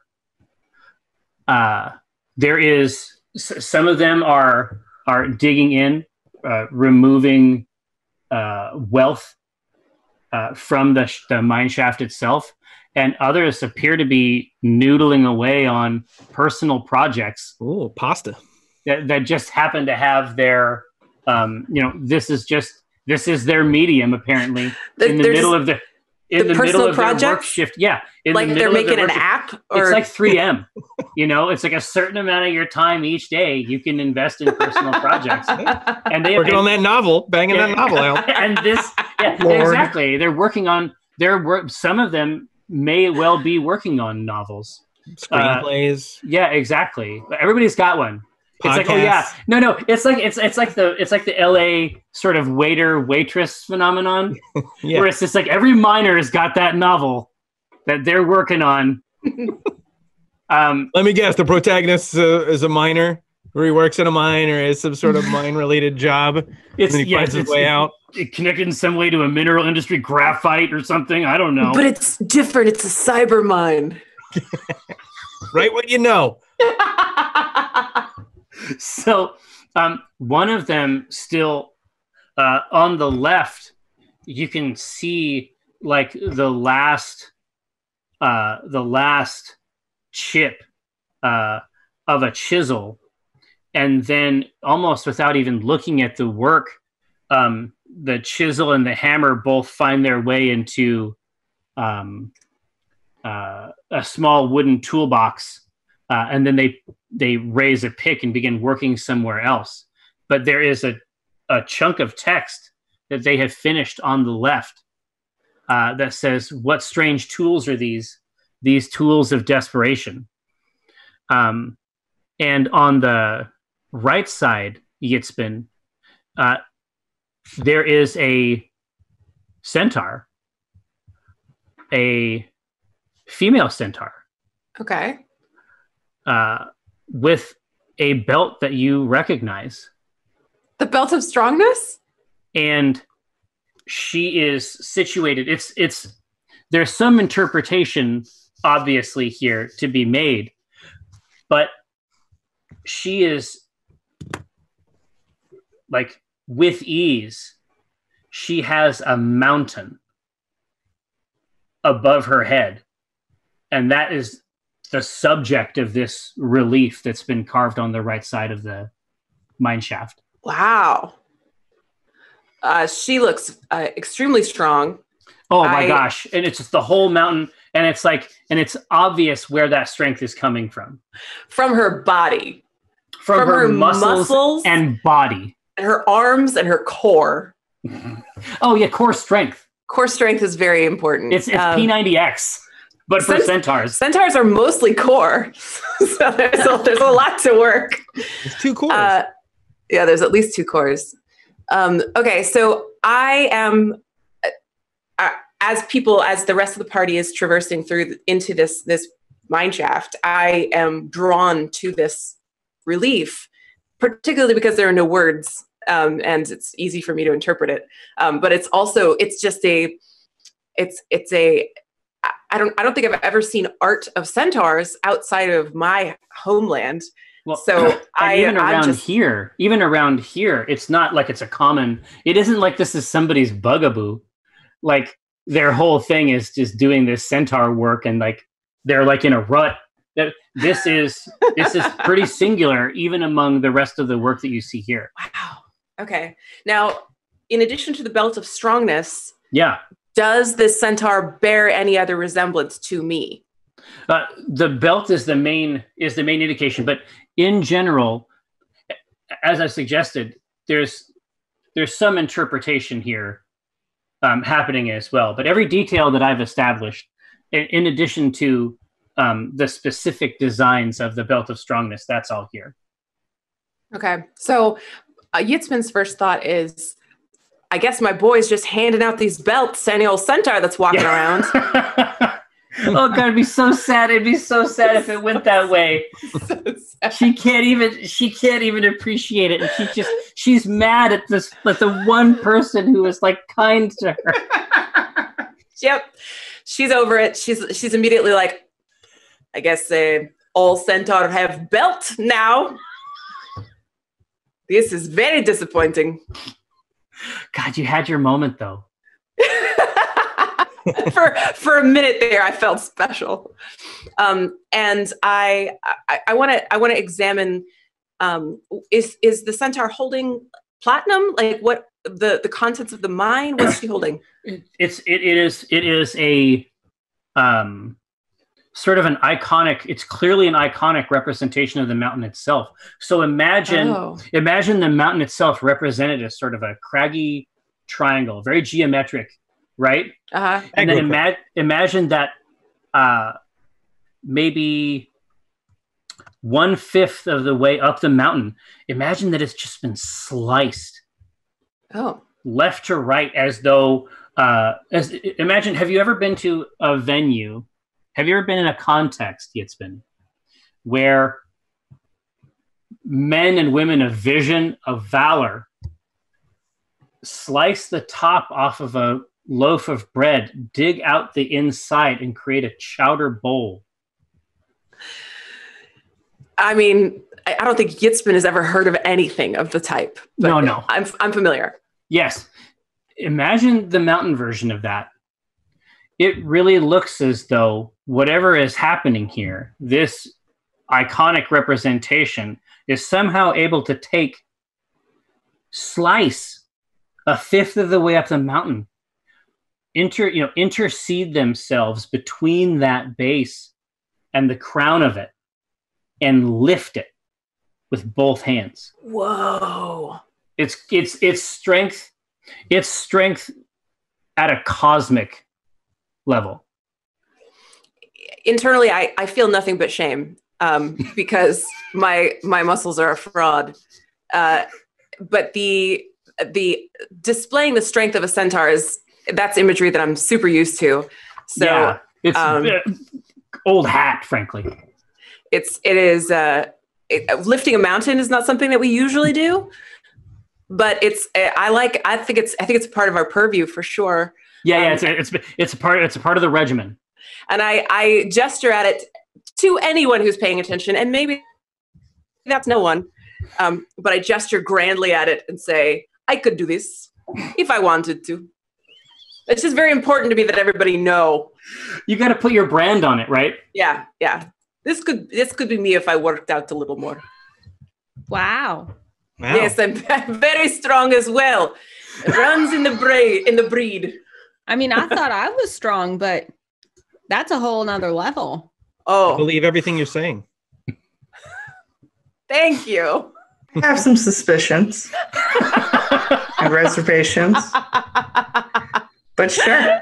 some of them are digging in, removing wealth from the mine shaft itself, and others appear to be noodling away on personal projects. Oh, pasta! That just happen to have their, this is their medium, apparently. In the middle of their work shift. Yeah. Like they're making an app? Or? It's like 3M. You know, it's like a certain amount of your time each day you can invest in personal projects. And they're working on that novel, banging that novel out. And this, yeah, exactly. They're working on their work. Some of them may well be working on novels. Screenplays. Yeah, exactly. Everybody's got one. Podcasts. It's like, oh yeah, no. It's like the LA sort of waitress phenomenon, yeah. Where it's just like every miner has got that novel that they're working on. Let me guess, the protagonist is a miner, or he works in a mine, or has some sort of mine-related job. And he finds his way out. It connected in some way to a mineral industry, graphite or something. I don't know. But it's different. It's a cyber mine. Right? What you know. So one of them still on the left, you can see like the last chip of a chisel, and then almost without even looking at the work, the chisel and the hammer both find their way into a small wooden toolbox, and then they raise a pick and begin working somewhere else. But there is a chunk of text that they have finished on the left that says, "What strange tools are these? These tools of desperation." And on the right side, Yesbin, there is a centaur, a female centaur. Okay. With a belt that you recognize. The belt of strongness? And she is situated. It's there's some interpretation, obviously, here to be made, but she is, like, with ease, she has a mountain above her head, and that is the subject of this relief that's been carved on the right side of the mine shaft. Wow. She looks extremely strong. Oh my gosh. And it's just the whole mountain. And it's like, and it's obvious where that strength is coming from. From her body. From her muscles and body. And her arms and her core. Oh yeah, core strength. Core strength is very important. It's P90X, but for centaurs. Centaurs are mostly core. So there's a lot to work. There's two cores. Yeah, there's at least two cores. Okay, so I am... as the rest of the party is traversing through into this mine shaft, I am drawn to this relief, particularly because there are no words, and it's easy for me to interpret it. But it's also, I don't think I've ever seen art of centaurs outside of my homeland. Well, so even around here, it's not like it's a common. It isn't like this is somebody's bugaboo. Like, their whole thing is just doing this centaur work, and like they're like in a rut. This is pretty singular, even among the rest of the work that you see here. Wow. Okay. Now, in addition to the belt of strongness, yeah, does this centaur bear any other resemblance to me? The belt is the main indication, but in general, as I suggested, there's some interpretation here. Happening as well, but every detail that I've established, in addition to the specific designs of the belt of strongness, that's all here. Okay, so Yesbin's first thought is, I guess my boy's just handing out these belts to any old centaur that's walking around. Oh God, it'd be so sad. It'd be so sad if it went that way. So sad. She can't even appreciate it. And she's mad at this, at the one person who was like kind to her. Yep. She's over it. She's immediately like, I guess they all centaur have belt now. This is very disappointing. God, you had your moment though. for a minute there, I felt special, and I want to examine. Is the centaur holding platinum? Like, what the contents of the mine? What's she holding? It is a sort of an iconic. It's clearly an iconic representation of the mountain itself. So imagine the mountain itself represented as sort of a craggy triangle, very geometric. Right? Uh-huh. And then imagine that maybe 1/5 of the way up the mountain, imagine that it's just been sliced. Oh. Left to right, as though, imagine, have you ever been to a venue? Have you ever been in a context, Yesbin, where men and women of vision, of valor, slice the top off of a loaf of bread, dig out the inside, and create a chowder bowl? I mean, I don't think Yesbin has ever heard of anything of the type. But no. I'm familiar. Yes. Imagine the mountain version of that. It really looks as though whatever is happening here, this iconic representation is somehow able to slice a fifth of the way up the mountain, intercede themselves between that base and the crown of it, and lift it with both hands. Whoa! It's strength at a cosmic level. Internally, I feel nothing but shame because my muscles are a fraud. But the displaying the strength of a centaur is that's imagery that I'm super used to. So yeah, it's old hat, frankly. Lifting a mountain is not something that we usually do, but I think it's part of our purview for sure. Yeah, it's a part of the regimen. And I gesture at it to anyone who's paying attention, and maybe that's no one, but I gesture grandly at it and say, I could do this if I wanted to. It's just very important to me that everybody know. You got to put your brand on it, right? Yeah, yeah. This could be me if I worked out a little more. Wow. Yes, I'm very strong as well. It runs in the breed. I mean, I thought I was strong, but that's a whole nother level. Oh, I believe everything you're saying. Thank you. I have some suspicions and reservations, but sure.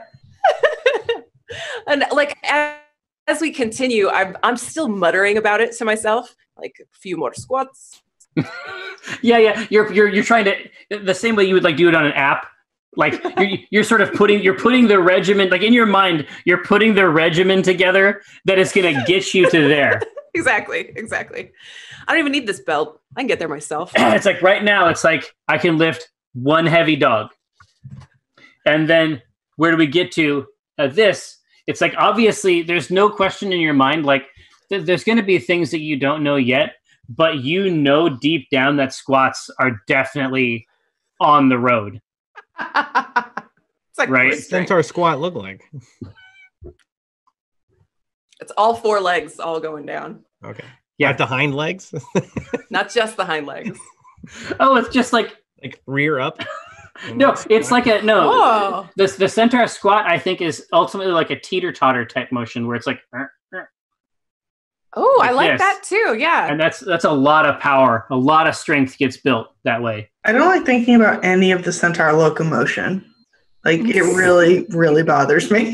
And like. As we continue, I'm still muttering about it to myself, like a few more squats. yeah, you're trying to the same way you would like do it on an app, like you're sort of putting the regimen, like in your mind, you're putting the regimen together that is going to get you to there. exactly. I don't even need this belt. I can get there myself. It's like right now, it's like I can lift one heavy dog, and then where do we get to this? It's like, obviously, there's no question in your mind, like, there's going to be things that you don't know yet, but you know deep down that squats are definitely on the road. It's like, right? What's our squat look like? It's all four legs all going down. Okay. Yeah. Not the hind legs? Not just the hind legs. Oh, it's just like... Like rear up? No, it's like a no. Oh. The centaur squat, I think, is ultimately like a teeter-totter type motion where it's like. Oh, like I like this. That too. Yeah, and that's a lot of power. A lot of strength gets built that way. I don't like thinking about any of the centaur locomotion. Like it really, really bothers me.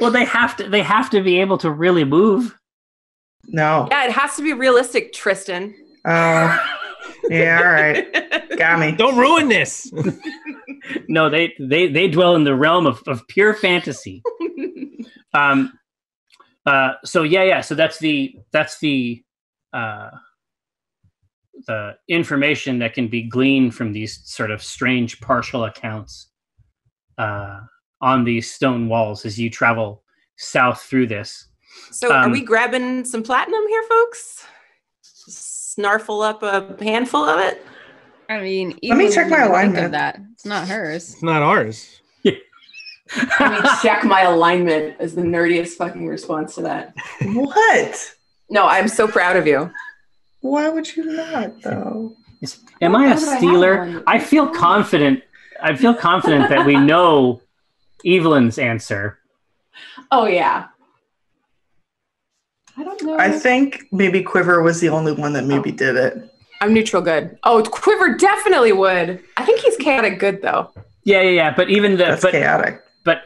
Well, they have to be able to really move. No. Yeah, it has to be realistic, Tristan. Yeah, all right. Got me. Don't ruin this. No, they dwell in the realm of pure fantasy. So yeah. So that's the information that can be gleaned from these sort of strange partial accounts on these stone walls as you travel south through this. So are we grabbing some platinum here, folks? Snarfle up a handful of it. I mean, let me check my alignment. Of that. It's not hers. It's not ours. Yeah. Let me check my alignment is the nerdiest fucking response to that. What? No, I'm so proud of you. Why would you not, though? Am I a stealer? I feel confident. I feel confident that we know Evelyn's answer. Oh, yeah. I don't know. I think maybe Quiver was the only one that maybe did it. I'm neutral good. Oh, Quiver definitely would. I think he's chaotic good though. Yeah. But even chaotic. But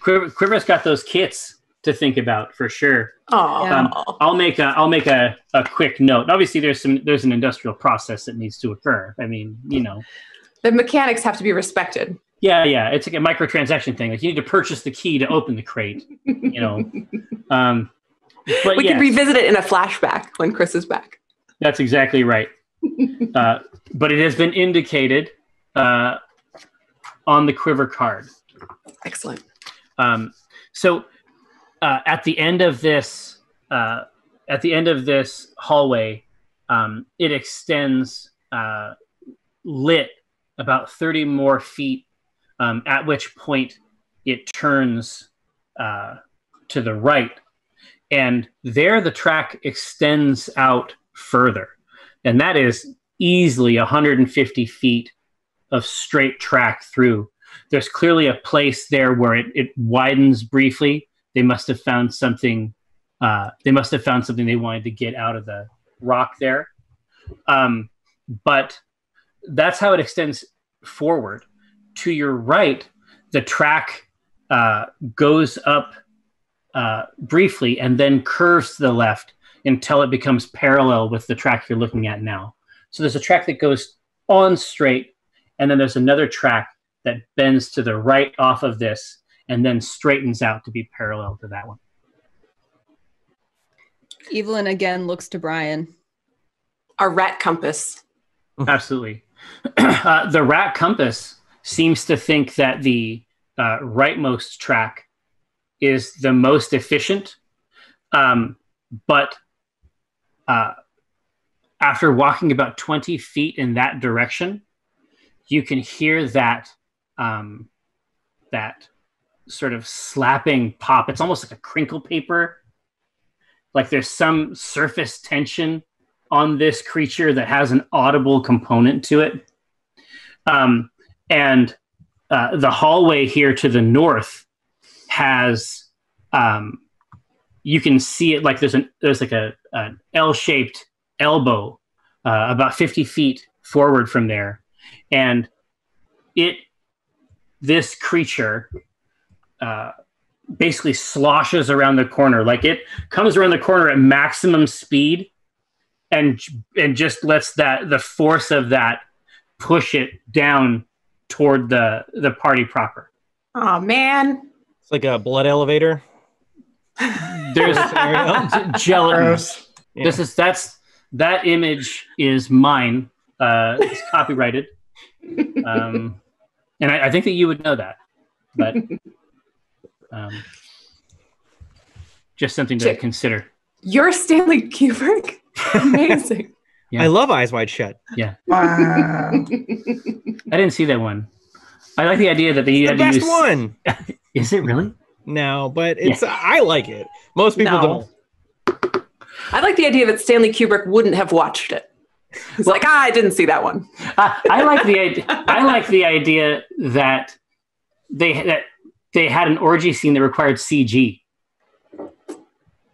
Quiver's got those kits to think about for sure. Oh, yeah. I'll make a quick note. Obviously, there's an industrial process that needs to occur. I mean, you know, the mechanics have to be respected. Yeah. It's like a microtransaction thing. Like you need to purchase the key to open the crate. You know. But we can revisit it in a flashback when Kris is back. That's exactly right. But it has been indicated on the Quiver card. Excellent. So at the end of this hallway, it extends lit about 30 more feet. At which point it turns to the right. And there the track extends out further. And that is easily 150 feet of straight track through. There's clearly a place there where it widens briefly. They must have found something. They must have found something they wanted to get out of the rock there. But that's how it extends forward. To your right, the track goes up briefly and then curves to the left until it becomes parallel with the track you're looking at now. So there's a track that goes on straight, and then there's another track that bends to the right off of this and then straightens out to be parallel to that one. Evelyn again looks to Brian. Our rat compass. Absolutely. The rat compass seems to think that the rightmost track is the most efficient, but after walking about 20 feet in that direction, you can hear that that sort of slapping pop. It's almost like a crinkle paper. Like there's some surface tension on this creature that has an audible component to it. And the hallway here to the north has, you can see it like there's like an L-shaped elbow about 50 feet forward from there. And this creature basically sloshes around the corner. Like it comes around the corner at maximum speed and just lets the force of that push it down toward the party proper. Oh, man. It's like a blood elevator. There's gelatin. Yeah. That image is mine. It's copyrighted. And I think that you would know that. But just something to consider. You're Stanley Kubrick? Amazing. Yeah. I love Eyes Wide Shut. Yeah. Wow. I didn't see that one. I like the idea that they had to use... It's the best one! Is it really? No, but it's... Yeah. I like it. Most people don't. I like the idea that Stanley Kubrick wouldn't have watched it. He's like, I didn't see that one. I like the idea that they had an orgy scene that required CG.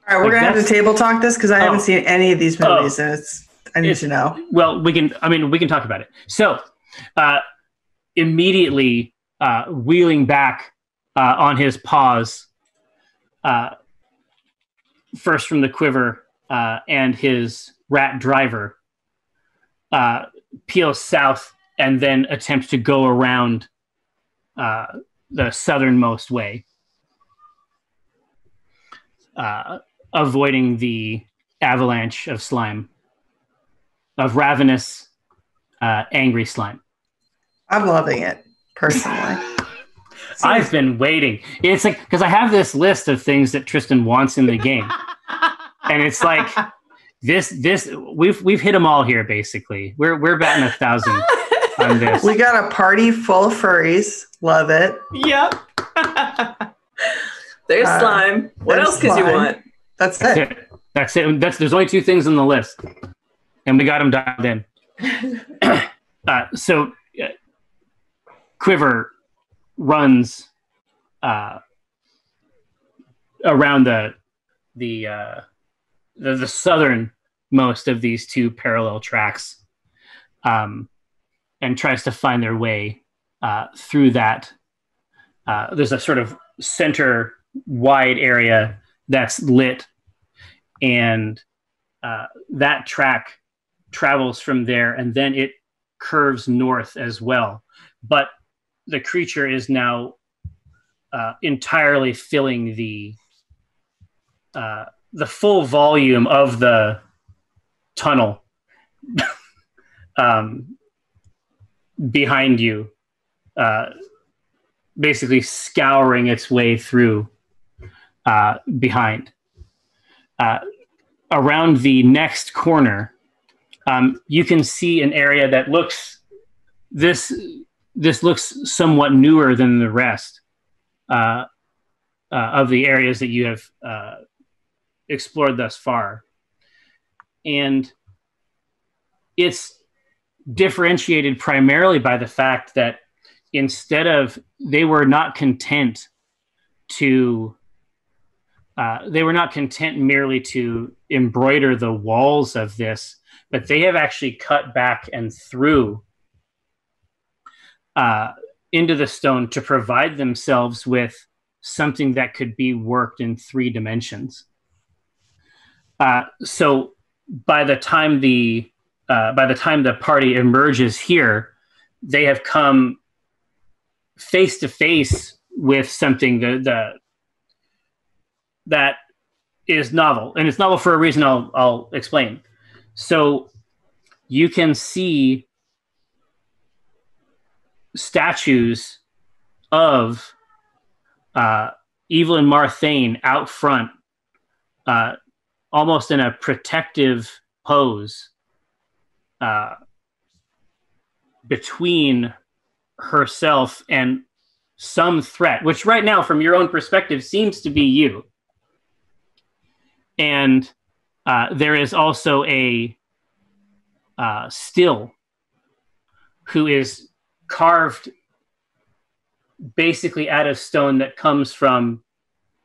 All right, we're gonna have to table talk this because I haven't seen any of these movies, and I need to know. Well, we can talk about it. So, immediately wheeling back on his paws, first from the quiver and his rat driver, peels south and then attempts to go around the southernmost way, avoiding the avalanche of slime, of ravenous, angry slime. I'm loving it, personally. I've been waiting. It's like, because I have this list of things that Tristan wants in the game. And it's like... We've hit them all here, basically. We're batting 1,000 on this. We got a party full of furries. Love it. Yep. There's slime. What else could you want? That's it. There's only two things on the list, and we got them dialed in. So Quiver runs around the southernmost of these two parallel tracks, and tries to find their way through that. There's a sort of center wide area that's lit, and that track travels from there, and then it curves north as well. But the creature is now entirely filling the full volume of the tunnel behind you, basically scouring its way through behind. Around the next corner, you can see an area that looks, this looks somewhat newer than the rest of the areas that you have explored thus far. And it's differentiated primarily by the fact that instead of, they were not content merely to embroider the walls of this, but they have actually cut back and through into the stone to provide themselves with something that could be worked in 3 dimensions. So by the time the party emerges here, they have come face to face with something that is novel, and it's novel for a reason I'll explain. So you can see statues of Evelyn Marthane out front, almost in a protective pose between herself and some threat, which right now from your own perspective seems to be you. And there is also a still who is carved basically out of stone that comes from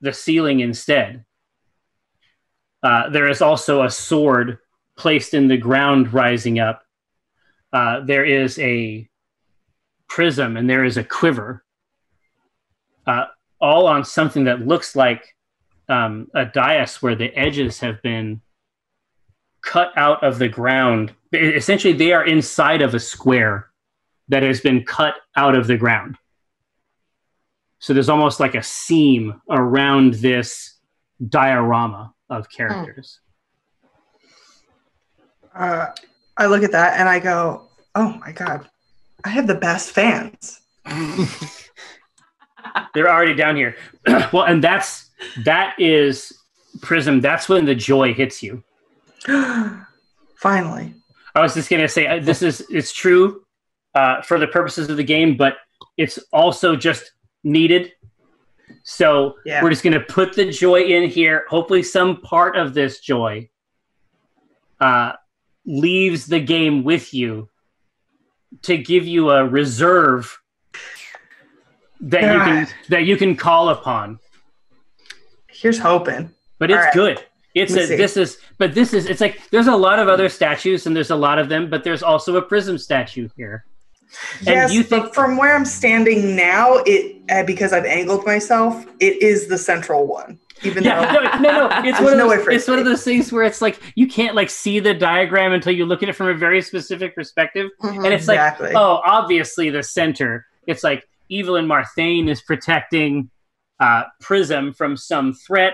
the ceiling instead. There is also a sword placed in the ground rising up. There is a prism and there is a quiver, all on something that looks like a dais where the edges have been cut out of the ground. Essentially, they are inside of a square that has been cut out of the ground. So there's almost like a seam around this diorama of characters. I look at that and I go, oh my God, I have the best fans. They're already down here. Well, and that is Prism. That's when the joy hits you. Finally. I was just going to say, it's true for the purposes of the game, but it's also just needed. So yeah. We're just going to put the joy in here. Hopefully some part of this joy leaves the game with you to give you a reserve that you can call upon. Here's hoping. But it's right. Good. It's like there's a lot of other statues and there's a lot of them, but there's also a prism statue here. Yes, and you think, but from where I'm standing now, because I've angled myself, it is the central one. Even though no, it's one of those things where it's like you can't like see the diagram until you look at it from a very specific perspective, and it's exactly. Like, oh, obviously the center. It's like Evelyn Marthane is protecting Prism from some threat.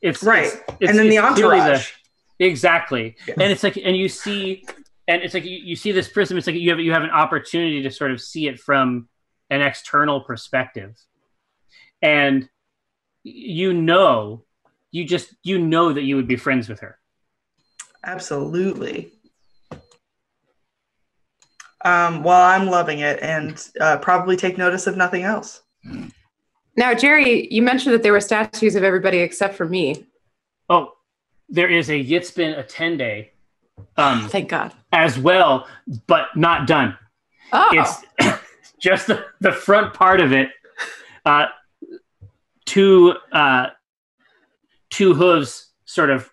It's right, and then the entourage. Exactly, yeah. And it's like, and you see. And it's like you see this prism. It's like you have an opportunity to sort of see it from an external perspective, and you know that you would be friends with her. Absolutely. Well, I'm loving it, and probably take notice of nothing else. Now, Jerry, you mentioned that there were statues of everybody except for me. Oh, there is a Yesbin Attende. Thank God. As well, but not done. Oh. It's just the front part of it. Two hooves sort of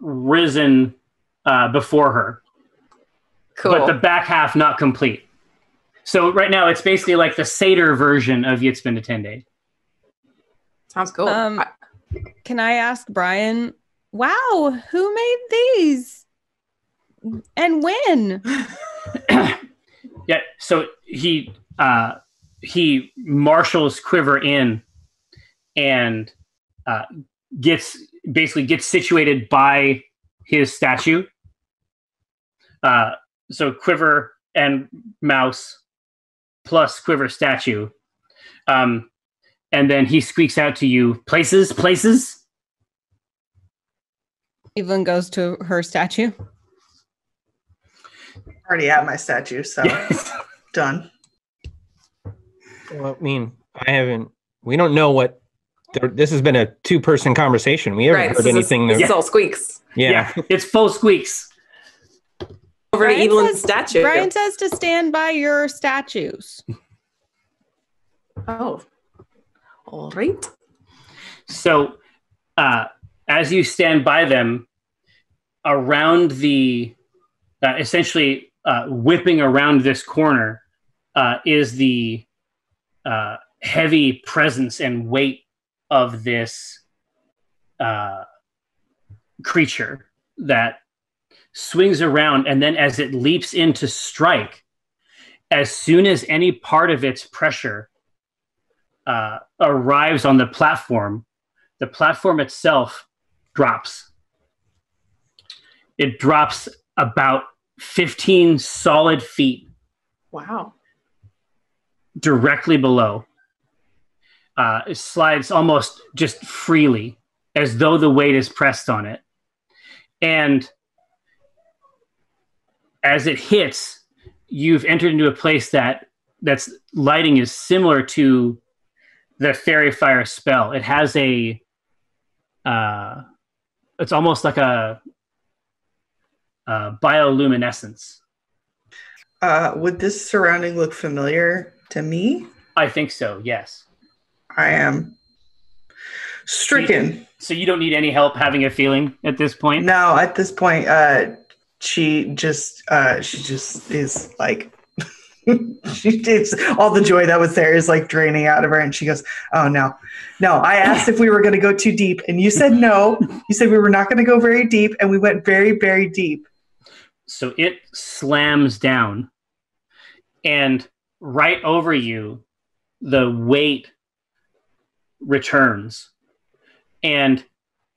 risen before her. Cool. But the back half not complete. So right now it's basically like the satyr version of Yesbin Attende. Sounds cool. Can I ask Brian, wow, who made these? And when? Yeah, so he marshals Quiver in and gets situated by his statue. So Quiver and Mouse plus Quiver statue. And then he squeaks out to you, places. Evelyn goes to her statue. Already at my statue, so yes. Done. Well, I mean, we don't know what This has been a two-person conversation. We haven't heard anything. It's all squeaks. Yeah. It's full squeaks. Over Brian to Evelyn's statue. Brian says to stand by your statues. Oh, all right. So as you stand by them, around the, essentially whipping around this corner is the heavy presence and weight of this creature that swings around, and then as it leaps into strike, as soon as any part of its pressure arrives on the platform itself drops. It drops about 15 solid feet. Wow. Directly below. It slides almost just freely, as though the weight is pressed on it. And as it hits, you've entered into a place that's lighting is similar to the fairy fire spell. It has a, it's almost like a bioluminescence. Would this surrounding look familiar to me? I think so, yes. I am stricken. So you don't need any help having a feeling at this point? No, at this point, she just is like, all the joy that was there is like draining out of her, and she goes, oh no. No, I asked if we were going to go too deep, and you said no. You said we were not going to go very deep, and we went very, very deep. So it slams down, and right over you, the weight returns, and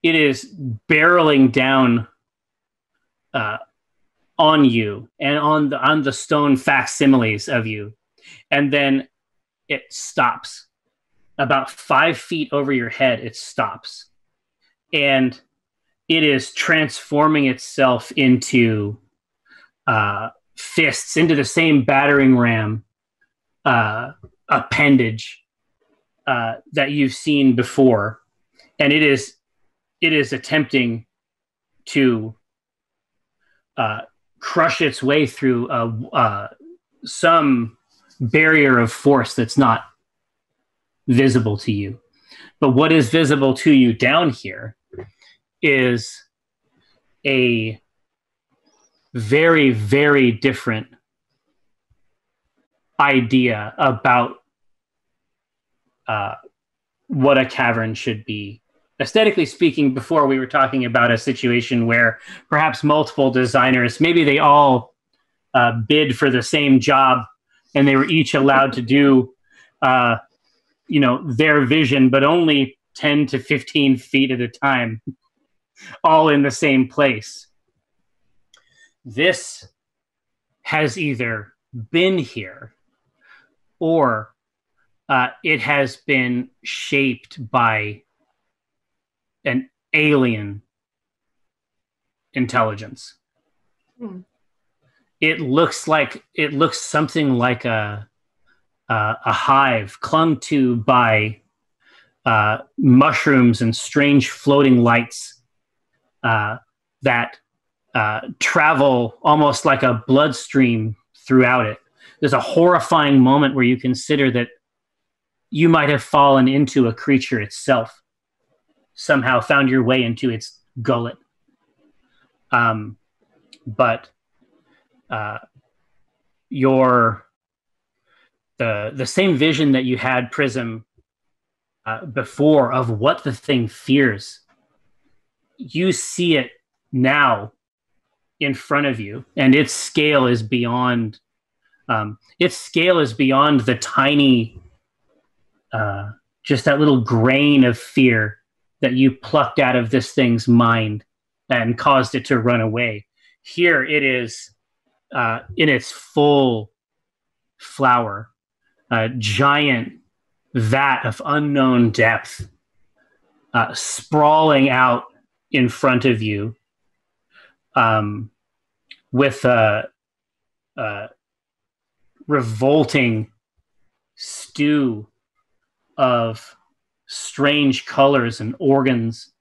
it is barreling down on you and on the stone facsimiles of you, and then it stops about 5 feet over your head. It stops, and it is transforming itself into fists, into the same battering ram appendage that you've seen before, and it is attempting to crush its way through some barrier of force that's not visible to you. But what is visible to you down here is a very, very different idea about what a cavern should be. Aesthetically speaking, before we were talking about a situation where perhaps multiple designers, maybe they all bid for the same job and they were each allowed to do their vision, but only 10 to 15 feet at a time, all in the same place. This has either been here or it has been shaped by an alien intelligence. Mm. It looks something like a hive clung to by mushrooms and strange floating lights that travel almost like a bloodstream throughout it. There's a horrifying moment where you consider that you might have fallen into a creature itself, somehow found your way into its gullet. But the same vision that you had, Prism, before of what the thing fears, you see it now in front of you, and its scale is beyond. Its scale is beyond the tiny. Just that little grain of fear that you plucked out of this thing's mind and caused it to run away. Here it is in its full flower, a giant vat of unknown depth sprawling out in front of you with a revolting stew of strange colors and organs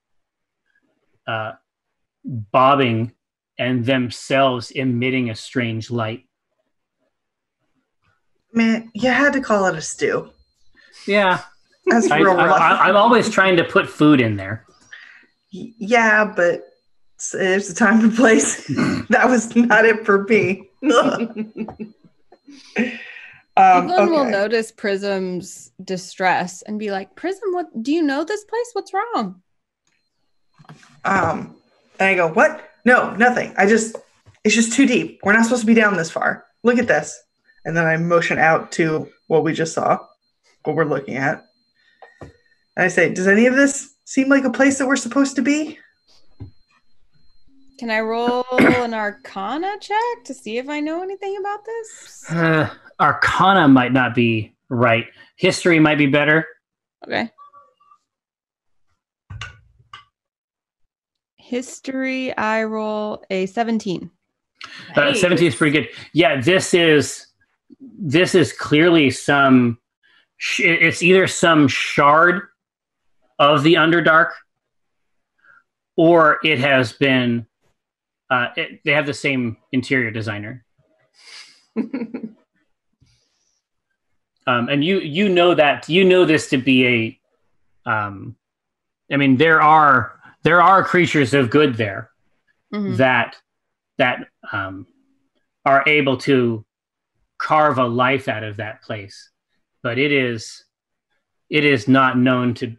bobbing and themselves emitting a strange light. Man, you had to call it a stew. Yeah. That's real rough. I'm always trying to put food in there. Yeah, but there's a time and place. That was not it for me. Evelyn will notice Prism's distress and be like, Prism, what do you know this place? What's wrong? And I go, what? No, nothing. It's just too deep. We're not supposed to be down this far. Look at this. And then I motion out to what we just saw, what we're looking at. And I say, does any of this seem like a place that we're supposed to be? Can I roll an Arcana check to see if I know anything about this? Arcana might not be right. History might be better. Okay. History, I roll a 17. 17 is pretty good. Yeah, this is clearly some... It's either some shard of the Underdark, or it has been... they have the same interior designer. And you know that, you know this to be a, I mean, there are creatures of good there, mm-hmm, that are able to carve a life out of that place, but it is not known to,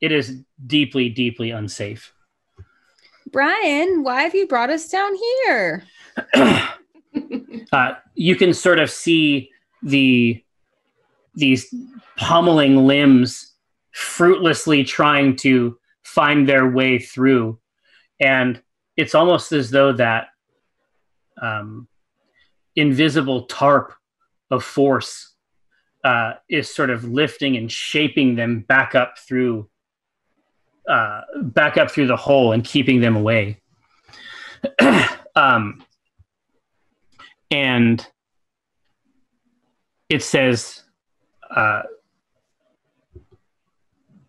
it is deeply, deeply unsafe. Brian, why have you brought us down here? You can sort of see these pummeling limbs fruitlessly trying to find their way through. And it's almost as though that invisible tarp of force is sort of lifting and shaping them back up through the hole and keeping them away. And it says, I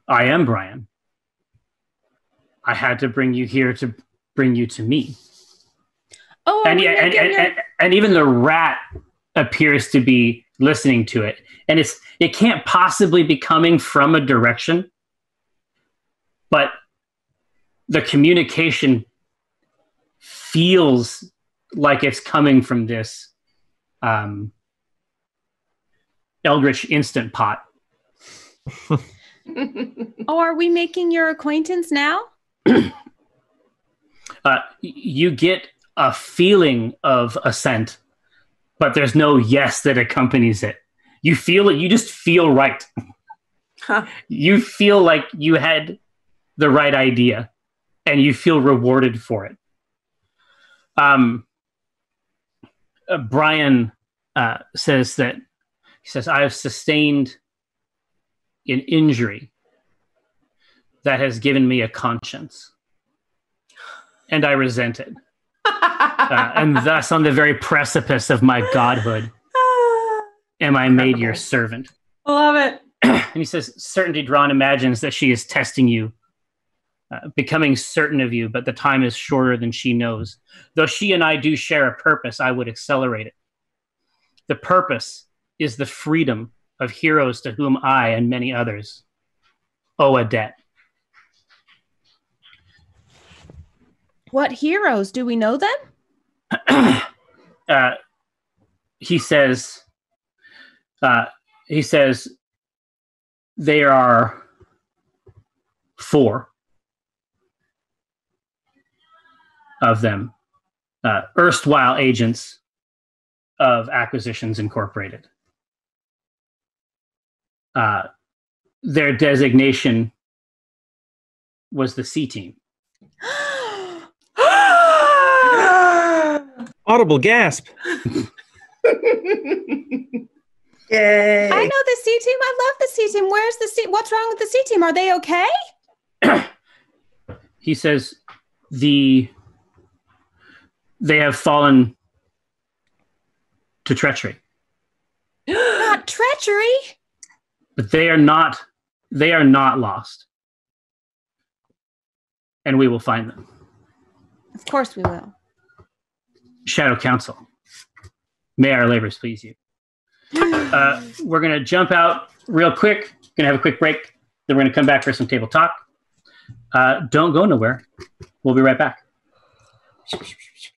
am Brian. I had to bring you here to bring you to me. Oh, and even the rat appears to be listening to it. And it can't possibly be coming from a direction, but the communication feels like it's coming from this eldritch instant pot. Oh, are we making your acquaintance now? You get a feeling of assent, but there's no yes that accompanies it. You feel it. You just feel right. Huh. You feel like you had the right idea, and you feel rewarded for it. Brian says that, he says, I have sustained an injury that has given me a conscience, and I resent it. And thus, on the very precipice of my godhood, am I made your servant. I love it. And he says, certainty drawn imagines that she is testing you, becoming certain of you, but the time is shorter than she knows. Though she and I do share a purpose, I would accelerate it. The purpose is the freedom of heroes to whom I and many others owe a debt. What heroes? Do we know them? He says they are four of them, erstwhile agents of Acquisitions Incorporated. Their designation was the C Team. Audible gasp. Yay. I know the C Team. I love the C Team. Where's the C? What's wrong with the C Team? Are they okay? He says they have fallen to treachery. Not treachery. But they are not They are not lost. And we will find them. Of course we will. Shadow Council, may our labors please you. We're going to jump out real quick. We're going to have a quick break. Then we're going to come back for some table talk. Don't go nowhere. We'll be right back.